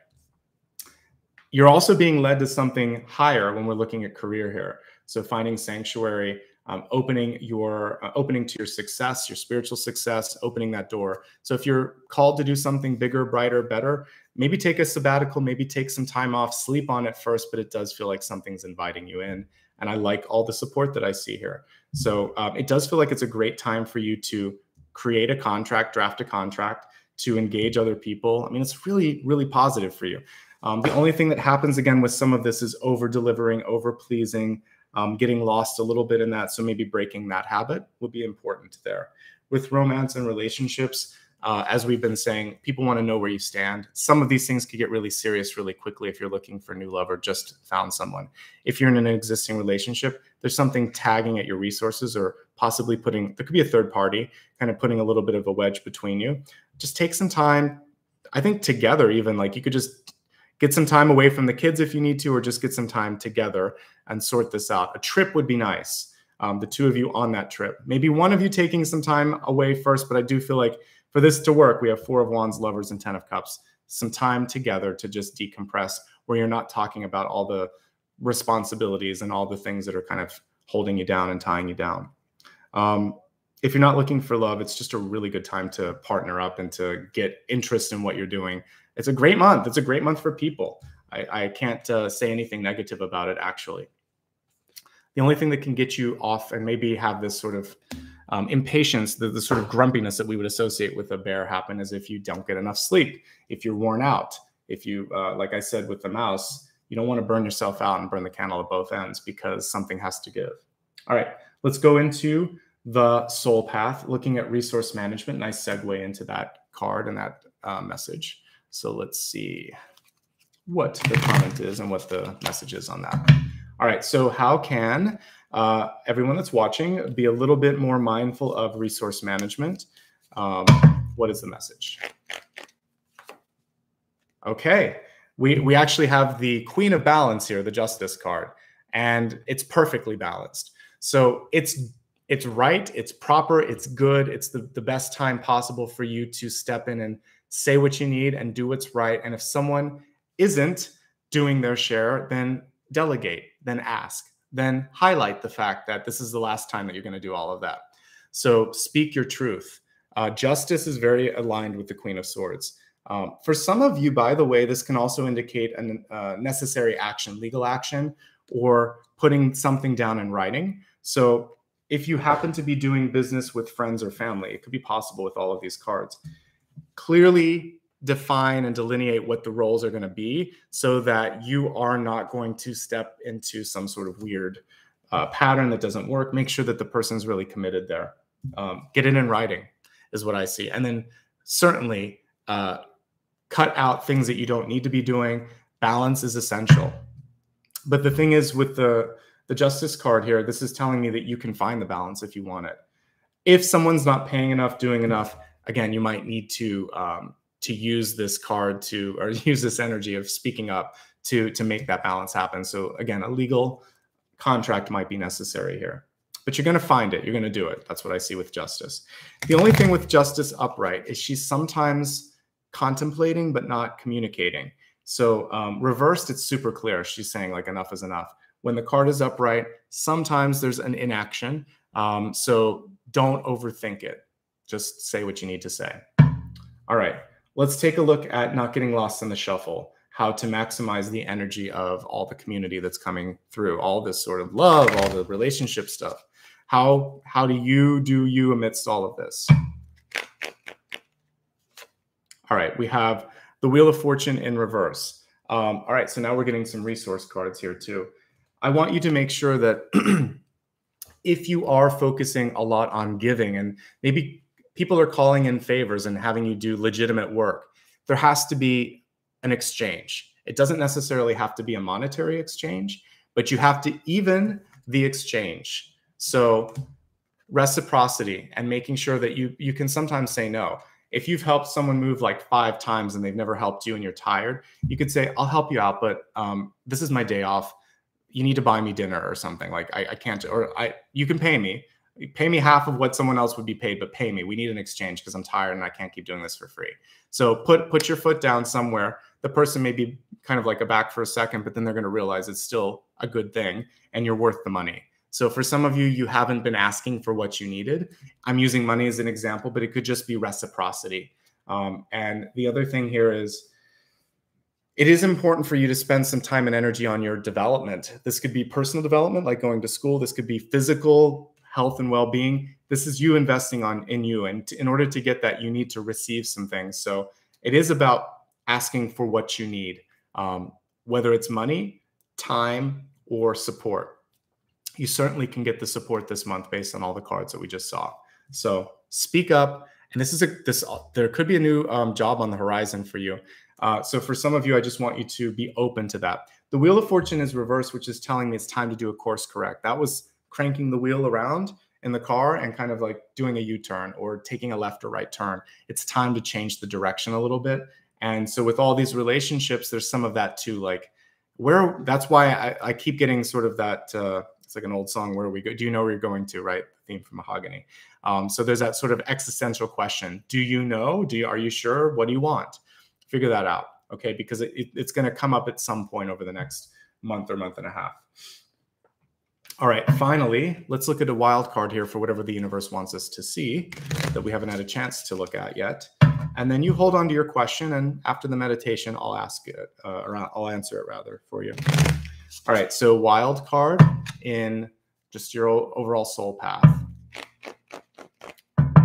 You're also being led to something higher when we're looking at career here. So finding sanctuary, um, opening your uh, opening to your success, your spiritual success, opening that door. So if you're called to do something bigger, brighter, better, maybe take a sabbatical, maybe take some time off, sleep on it first, but it does feel like something's inviting you in. And I like all the support that I see here. So um, it does feel like it's a great time for you to create a contract, draft a contract, to engage other people. I mean, it's really, really positive for you. Um, the only thing that happens again with some of this is over delivering, over pleasing, um, getting lost a little bit in that. So maybe breaking that habit will be important there. With romance and relationships, uh, as we've been saying, people want to know where you stand. Some of these things could get really serious really quickly if you're looking for a new love or just found someone. If you're in an existing relationship, there's something tagging at your resources or possibly putting, there could be a third party, kind of putting a little bit of a wedge between you. Just take some time, I think together even, like you could just get some time away from the kids if you need to, or just get some time together and sort this out. A trip would be nice. Um, the two of you on that trip. Maybe one of you taking some time away first, but I do feel like for this to work, we have Four of Wands, Lovers, and Ten of Cups. Some time together to just decompress where you're not talking about all the responsibilities and all the things that are kind of holding you down and tying you down. Um, if you're not looking for love, it's just a really good time to partner up and to get interest in what you're doing. It's a great month. It's a great month for people. I, I can't uh, say anything negative about it, actually. The only thing that can get you off and maybe have this sort of um, impatience, the, the sort of grumpiness that we would associate with a bear happen is if you don't get enough sleep, if you're worn out, if you, uh, like I said with the mouse, you don't want to burn yourself out and burn the candle at both ends because something has to give. All right, let's go into the soul path, looking at resource management. Nice segue into that card and that uh, message. So let's see what the comment is and what the message is on that. All right, so how can uh, everyone that's watching be a little bit more mindful of resource management? Um, what is the message? Okay, we, we actually have the Queen of Balance here, the Justice card, and it's perfectly balanced. So it's it's right, it's proper, it's good, it's the, the best time possible for you to step in and say what you need and do what's right. And if someone isn't doing their share, then delegate, then ask, then highlight the fact that this is the last time that you're going to do all of that. So speak your truth. Uh, justice is very aligned with the Queen of Swords. Um, for some of you, by the way, this can also indicate a uh, necessary action, legal action, or putting something down in writing. So if you happen to be doing business with friends or family, it could be possible with all of these cards. Clearly define and delineate what the roles are going to be so that you are not going to step into some sort of weird uh, pattern that doesn't work. Make sure that the person's really committed there. Um, get it in writing is what I see. And then certainly uh, cut out things that you don't need to be doing. Balance is essential. But the thing is with the, the Justice card here, this is telling me that you can find the balance if you want it. If someone's not paying enough, doing enough, again, you might need to um, to use this card to, or use this energy of speaking up to, to make that balance happen. So again, a legal contract might be necessary here, but you're going to find it. You're going to do it. That's what I see with Justice. The only thing with Justice upright is she's sometimes contemplating, but not communicating. So um, reversed, it's super clear. She's saying like enough is enough. When the card is upright, sometimes there's an inaction. Um, so don't overthink it. Just say what you need to say. All right, let's take a look at not getting lost in the shuffle, how to maximize the energy of all the community that's coming through, all this sort of love, all the relationship stuff. How, how do you do you amidst all of this? All right, we have the Wheel of Fortune in reverse. Um, all right, so now we're getting some resource cards here too. I want you to make sure that if you are focusing a lot on giving and maybe people are calling in favors and having you do legitimate work, there has to be an exchange. It doesn't necessarily have to be a monetary exchange, but you have to even the exchange. So reciprocity and making sure that you, you can sometimes say no. If you've helped someone move like five times and they've never helped you and you're tired, you could say, I'll help you out, but um, this is my day off. You need to buy me dinner or something. Like I, I can't, or I, you can pay me. Pay me half of what someone else would be paid, but pay me. We need an exchange because I'm tired and I can't keep doing this for free. So put, put your foot down somewhere. The person may be kind of like a back for a second, but then they're going to realize it's still a good thing and you're worth the money. So for some of you, you haven't been asking for what you needed. I'm using money as an example, but it could just be reciprocity. Um, and the other thing here is, it is important for you to spend some time and energy on your development. This could be personal development, like going to school. This could be physical health and well-being. This is you investing on in you. And in order to get that, you need to receive some things. So it is about asking for what you need, um, whether it's money, time, or support. You certainly can get the support this month based on all the cards that we just saw. So speak up. And this is a, this, there could be a new um, job on the horizon for you. Uh, so for some of you, I just want you to be open to that. The Wheel of Fortune is reversed, which is telling me it's time to do a course correct. That was cranking the wheel around in the car and kind of like doing a U-turn or taking a left or right turn. It's time to change the direction a little bit. And so with all these relationships, there's some of that too. Like where, that's why I, I keep getting sort of that, uh, it's like an old song, where we go, do you know where you're going to, right? The theme from Mahogany. Um, so there's that sort of existential question. Do you know? Do you, are you sure? What do you want? Figure that out, okay? Because it, it, it's going to come up at some point over the next month or month and a half. All right, finally, let's look at a wild card here for whatever the universe wants us to see that we haven't had a chance to look at yet. And then you hold on to your question, and after the meditation, I'll ask it, uh, or I'll answer it rather for you. All right, so wild card in just your overall soul path.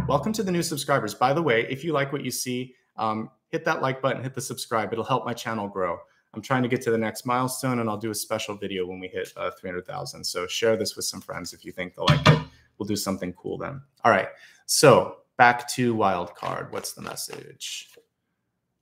Welcome to the new subscribers. By the way, if you like what you see, um, hit that like button, hit the subscribe. It'll help my channel grow. I'm trying to get to the next milestone, and I'll do a special video when we hit uh, three hundred thousand. So share this with some friends if you think they'll like it. We'll do something cool then. All right. So back to wild card. What's the message?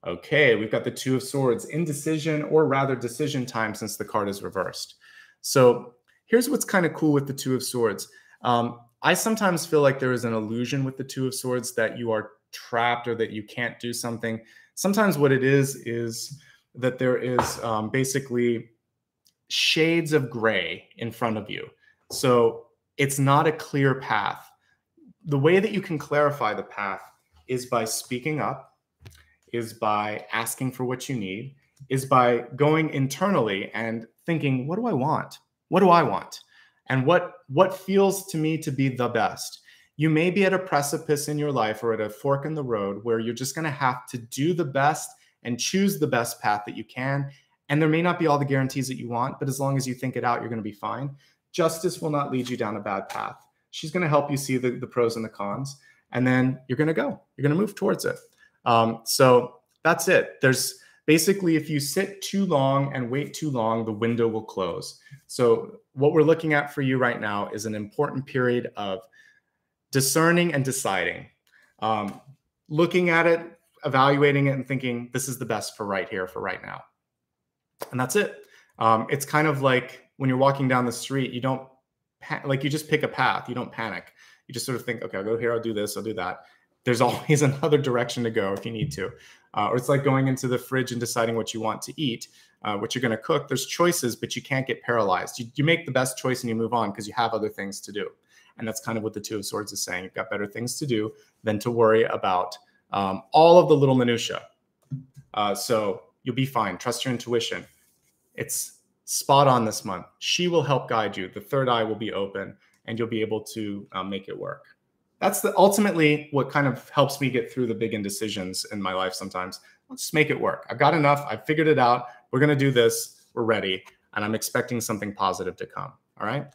Okay. We've got the Two of Swords, indecision, or rather decision time, since the card is reversed. So here's what's kind of cool with the Two of Swords. Um, I sometimes feel like there is an illusion with the Two of Swords that you are trapped or that you can't do something. Sometimes what it is is that there is um, basically shades of gray in front of you. So it's not a clear path. The way that you can clarify the path is by speaking up, is by asking for what you need, is by going internally and thinking, what do I want? What do I want? And what, what feels to me to be the best? You may be at a precipice in your life or at a fork in the road where you're just going to have to do the best and choose the best path that you can. And there may not be all the guarantees that you want, but as long as you think it out, you're going to be fine. Justice will not lead you down a bad path. She's going to help you see the, the pros and the cons, and then you're going to go. You're going to move towards it. Um, so that's it. There's basically, if you sit too long and wait too long, the window will close. So what we're looking at for you right now is an important period of discerning and deciding, um, looking at it, evaluating it, and thinking this is the best for right here, for right now. And that's it. Um, it's kind of like when you're walking down the street, you don't like, you just pick a path. You don't panic. You just sort of think, okay, I'll go here. I'll do this. I'll do that. There's always another direction to go if you need to. Uh, or it's like going into the fridge and deciding what you want to eat, uh, what you're going to cook. There's choices, but you can't get paralyzed. You, you make the best choice and you move on because you have other things to do. And that's kind of what the Two of Swords is saying. You've got better things to do than to worry about Um, all of the little minutia. Uh, so you'll be fine. Trust your intuition. It's spot on this month. She will help guide you. The third eye will be open and you'll be able to um, make it work. That's the, ultimately what kind of helps me get through the big indecisions in my life sometimes. Let's just make it work. I've got enough. I've figured it out. We're going to do this. We're ready. And I'm expecting something positive to come. All right.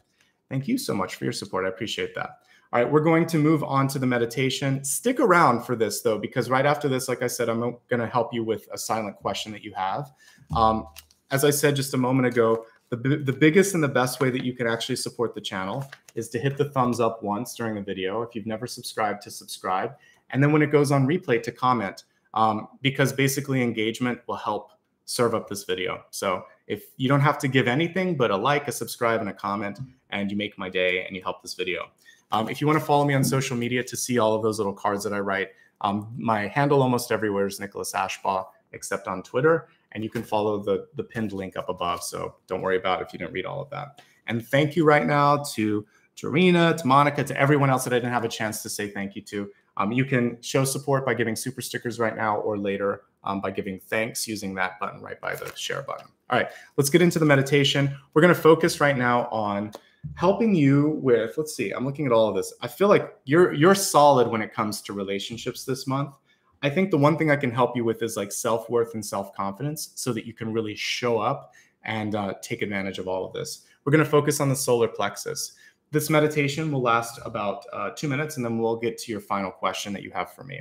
Thank you so much for your support. I appreciate that. All right, we're going to move on to the meditation. Stick around for this, though, because right after this, like I said, I'm going to help you with a silent question that you have. Um, as I said just a moment ago, the, the biggest and the best way that you can actually support the channel is to hit the thumbs up once during a video. If you've never subscribed, to subscribe. And then when it goes on replay, to comment, um, because basically engagement will help serve up this video. So if you don't have to give anything but a like, a subscribe, and a comment, and you make my day and you help this video. Um, if you want to follow me on social media to see all of those little cards that I write, um, my handle almost everywhere is Nicholas Ashbaugh, except on Twitter. And you can follow the, the pinned link up above. So don't worry about it if you didn't read all of that. And thank you right now to Jarena, to Monica, to everyone else that I didn't have a chance to say thank you to. Um, you can show support by giving super stickers right now or later um, by giving thanks using that button right by the share button. All right, let's get into the meditation. We're going to focus right now on helping you with, let's see, I'm looking at all of this. I feel like you're you're solid when it comes to relationships this month. I think the one thing I can help you with is like self-worth and self-confidence so that you can really show up and uh, take advantage of all of this. We're going to focus on the solar plexus. This meditation will last about uh, two minutes, and then we'll get to your final question that you have for me.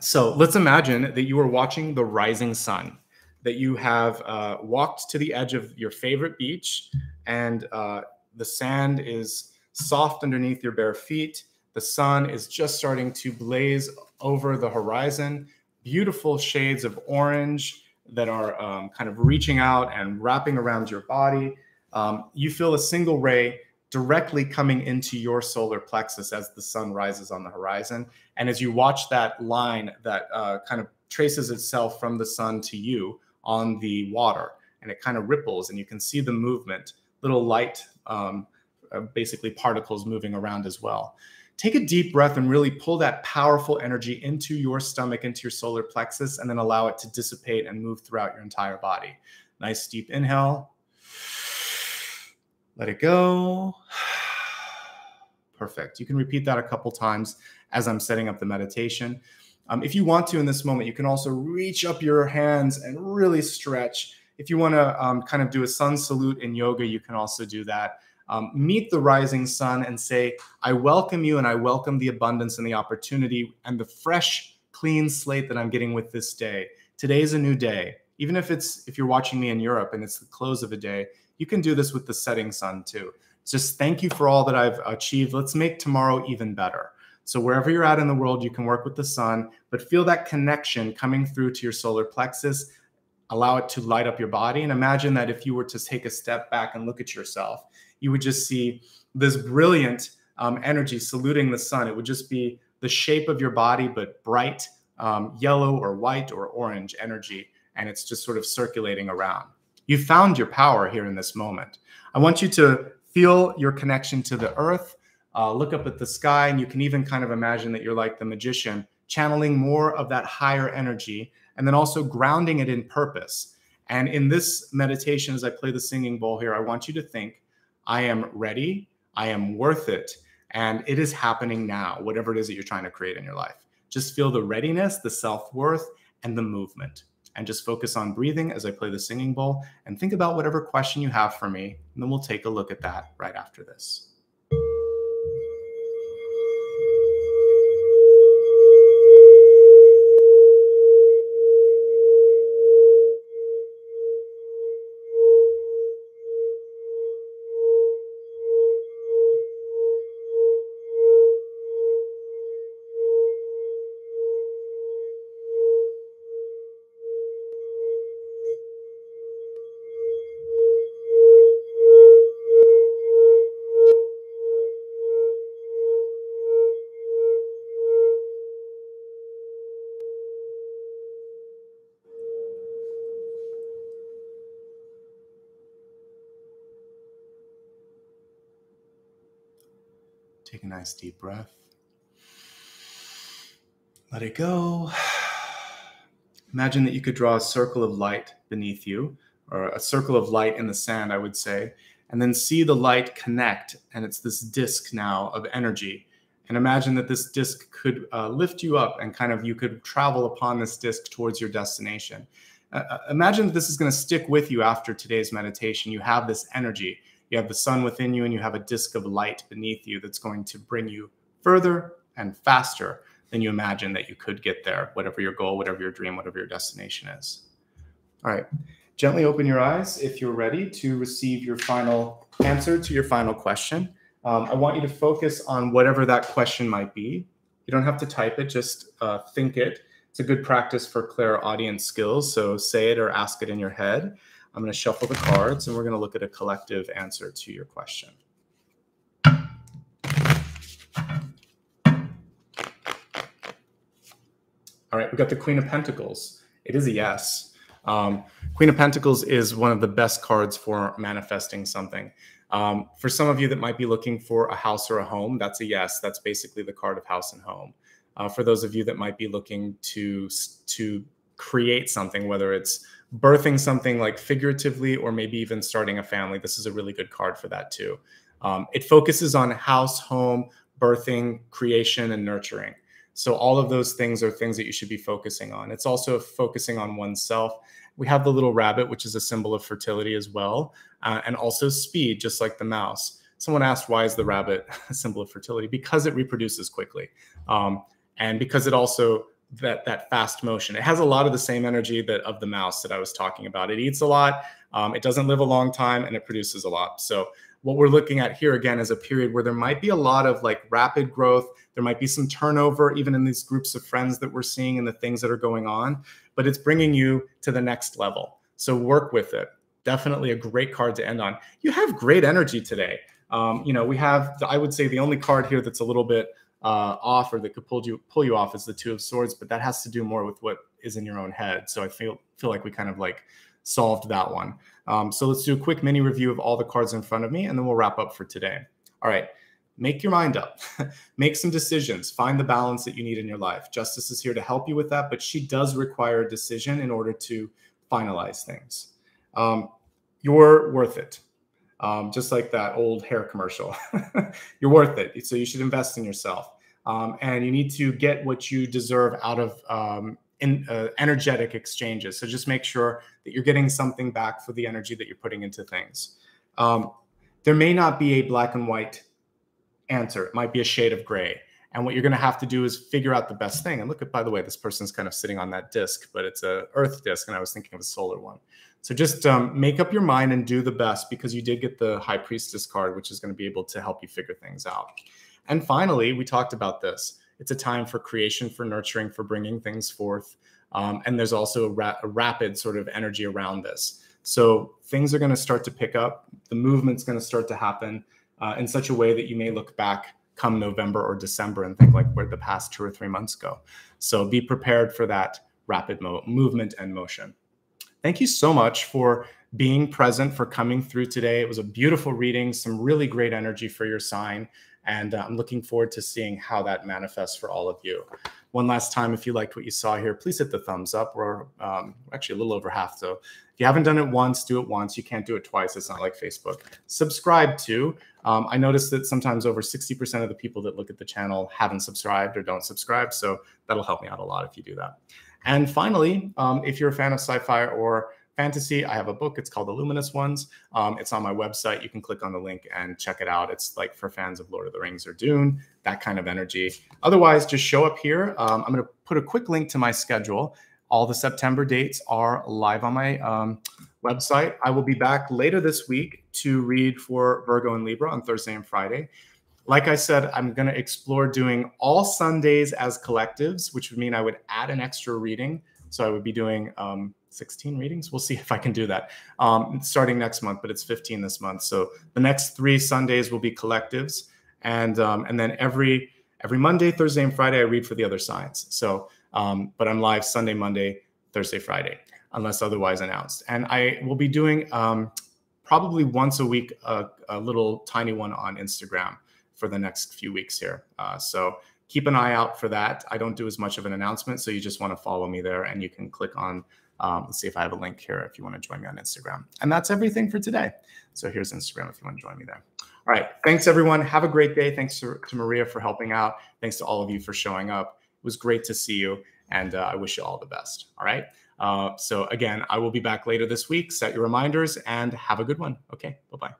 So let's imagine that you are watching the rising sun, that you have uh, walked to the edge of your favorite beach, and uh, the sand is soft underneath your bare feet. The sun is just starting to blaze over the horizon, beautiful shades of orange that are um, kind of reaching out and wrapping around your body. Um, you feel a single ray directly coming into your solar plexus as the sun rises on the horizon. And as you watch that line that uh, kind of traces itself from the sun to you on the water, and it kind of ripples, and you can see the movement, little light, um, basically particles moving around as well. Take a deep breath and really pull that powerful energy into your stomach, into your solar plexus, and then allow it to dissipate and move throughout your entire body. Nice deep inhale. Let it go. Perfect. You can repeat that a couple times as I'm setting up the meditation. Um, if you want to in this moment, you can also reach up your hands and really stretch. If you want to um, kind of do a sun salute in yoga, you can also do that. Um, meet the rising sun and say, I welcome you, and I welcome the abundance and the opportunity and the fresh, clean slate that I'm getting with this day. Today's a new day. Even if it's if you're watching me in Europe and it's the close of a day, you can do this with the setting sun too. Just thank you for all that I've achieved. Let's make tomorrow even better. So wherever you're at in the world, you can work with the sun, but feel that connection coming through to your solar plexus. Allow it to light up your body. And imagine that if you were to take a step back and look at yourself, you would just see this brilliant um, energy saluting the sun. It would just be the shape of your body, but bright um, yellow or white or orange energy. And it's just sort of circulating around. You found your power here in this moment. I want you to feel your connection to the earth, uh, look up at the sky, and you can even kind of imagine that you're like the magician, channeling more of that higher energy, and then also grounding it in purpose. And in this meditation, as I play the singing bowl here, I want you to think, I am ready, I am worth it, and it is happening now, whatever it is that you're trying to create in your life. Just feel the readiness, the self-worth, and the movement. And just focus on breathing as I play the singing bowl, and think about whatever question you have for me, and then we'll take a look at that right after this. Take a nice deep breath. Let it go. Imagine that you could draw a circle of light beneath you, or a circle of light in the sand, I would say, and then see the light connect. And it's this disc now of energy. And imagine that this disc could uh, lift you up, and kind of you could travel upon this disc towards your destination. Uh, imagine that this is going to stick with you after today's meditation. You have this energy. You have the sun within you, and you have a disc of light beneath you that's going to bring you further and faster than you imagine that you could get there, whatever your goal, whatever your dream, whatever your destination is. All right, gently open your eyes if you're ready to receive your final answer to your final question. Um, I want you to focus on whatever that question might be. You don't have to type it, just uh, think it. It's a good practice for clairaudience skills, so say it or ask it in your head. I'm going to shuffle the cards, and we're going to look at a collective answer to your question. All right, we got the Queen of Pentacles. It is a yes. Um, Queen of Pentacles is one of the best cards for manifesting something. Um, for some of you that might be looking for a house or a home, that's a yes. That's basically the card of house and home. Uh, for those of you that might be looking to, to create something, whether it's birthing something like figuratively or maybe even starting a family, this is a really good card for that too. Um, it focuses on house, home, birthing, creation, and nurturing. So all of those things are things that you should be focusing on. It's also focusing on oneself. We have the little rabbit, which is a symbol of fertility as well, uh, and also speed, just like the mouse. Someone asked, why is the rabbit a symbol of fertility? Because it reproduces quickly. Um, and because it also, that, that fast motion, it has a lot of the same energy that of the mouse that I was talking about. It eats a lot, um, it doesn't live a long time, and it produces a lot. So what we're looking at here, again, is a period where there might be a lot of like rapid growth. There might be some turnover, even in these groups of friends that we're seeing and the things that are going on, but it's bringing you to the next level. So work with it. Definitely a great card to end on. You have great energy today. Um, you know, we have, the, I would say the only card here that's a little bit uh, off or that could pull you, pull you off is the Two of Swords, but that has to do more with what is in your own head. So I feel, feel like we kind of like solved that one. Um, so let's do a quick mini review of all the cards in front of me, and then we'll wrap up for today. All right. Make your mind up. Make some decisions. Find the balance that you need in your life. Justice is here to help you with that, but she does require a decision in order to finalize things. Um, you're worth it. Um, just like that old hair commercial. You're worth it. So you should invest in yourself. Um, and you need to get what you deserve out of um, in, uh, energetic exchanges. So just make sure that you're getting something back for the energy that you're putting into things. Um, there may not be a black and white answer. It might be a shade of gray. And what you're going to have to do is figure out the best thing. And look at, by the way, this person's kind of sitting on that disc, but it's a Earth disc, and I was thinking of a solar one. So just um, make up your mind and do the best, because you did get the High Priestess card, which is going to be able to help you figure things out. And finally, we talked about this. It's a time for creation, for nurturing, for bringing things forth. Um, and there's also a, ra a rapid sort of energy around this. So things are going to start to pick up. The movement's going to start to happen uh, in such a way that you may look back come November or December and think like, where'd the past two or three months go? So be prepared for that rapid mo movement and motion. Thank you so much for being present, for coming through today. It was a beautiful reading, some really great energy for your sign. And uh, I'm looking forward to seeing how that manifests for all of you. One last time, if you liked what you saw here, please hit the thumbs up. We're um, actually a little over half, so if you haven't done it once, do it once. You can't do it twice. It's not like Facebook. Subscribe too. Um, I noticed that sometimes over sixty percent of the people that look at the channel haven't subscribed or don't subscribe, so that'll help me out a lot if you do that. And finally, um, if you're a fan of sci-fi or fantasy, I have a book. It's called The Luminous Ones. Um, it's on my website. You can click on the link and check it out. It's like for fans of Lord of the Rings or Dune, that kind of energy. Otherwise, just show up here. Um, I'm going to put a quick link to my schedule. All the September dates are live on my um, website. I will be back later this week to read for Virgo and Libra on Thursday and Friday. Like I said, I'm going to explore doing all Sundays as collectives, which would mean I would add an extra reading. So I would be doing um, sixteen readings. We'll see if I can do that um, starting next month, but it's fifteen this month. So the next three Sundays will be collectives. And um, and then every every Monday, Thursday, and Friday, I read for the other signs. So, um, but I'm live Sunday, Monday, Thursday, Friday, unless otherwise announced. And I will be doing um, probably once a week, a, a little tiny one on Instagram for the next few weeks here. Uh, so keep an eye out for that. I don't do as much of an announcement, so you just want to follow me there, and you can click on, um, let's see if I have a link here if you want to join me on Instagram. And that's everything for today. So here's Instagram if you want to join me there. All right. Thanks, everyone. Have a great day. Thanks to, to Maria for helping out. Thanks to all of you for showing up. It was great to see you, and uh, I wish you all the best. All right. Uh, so again, I will be back later this week. Set your reminders and have a good one. Okay. Bye-bye.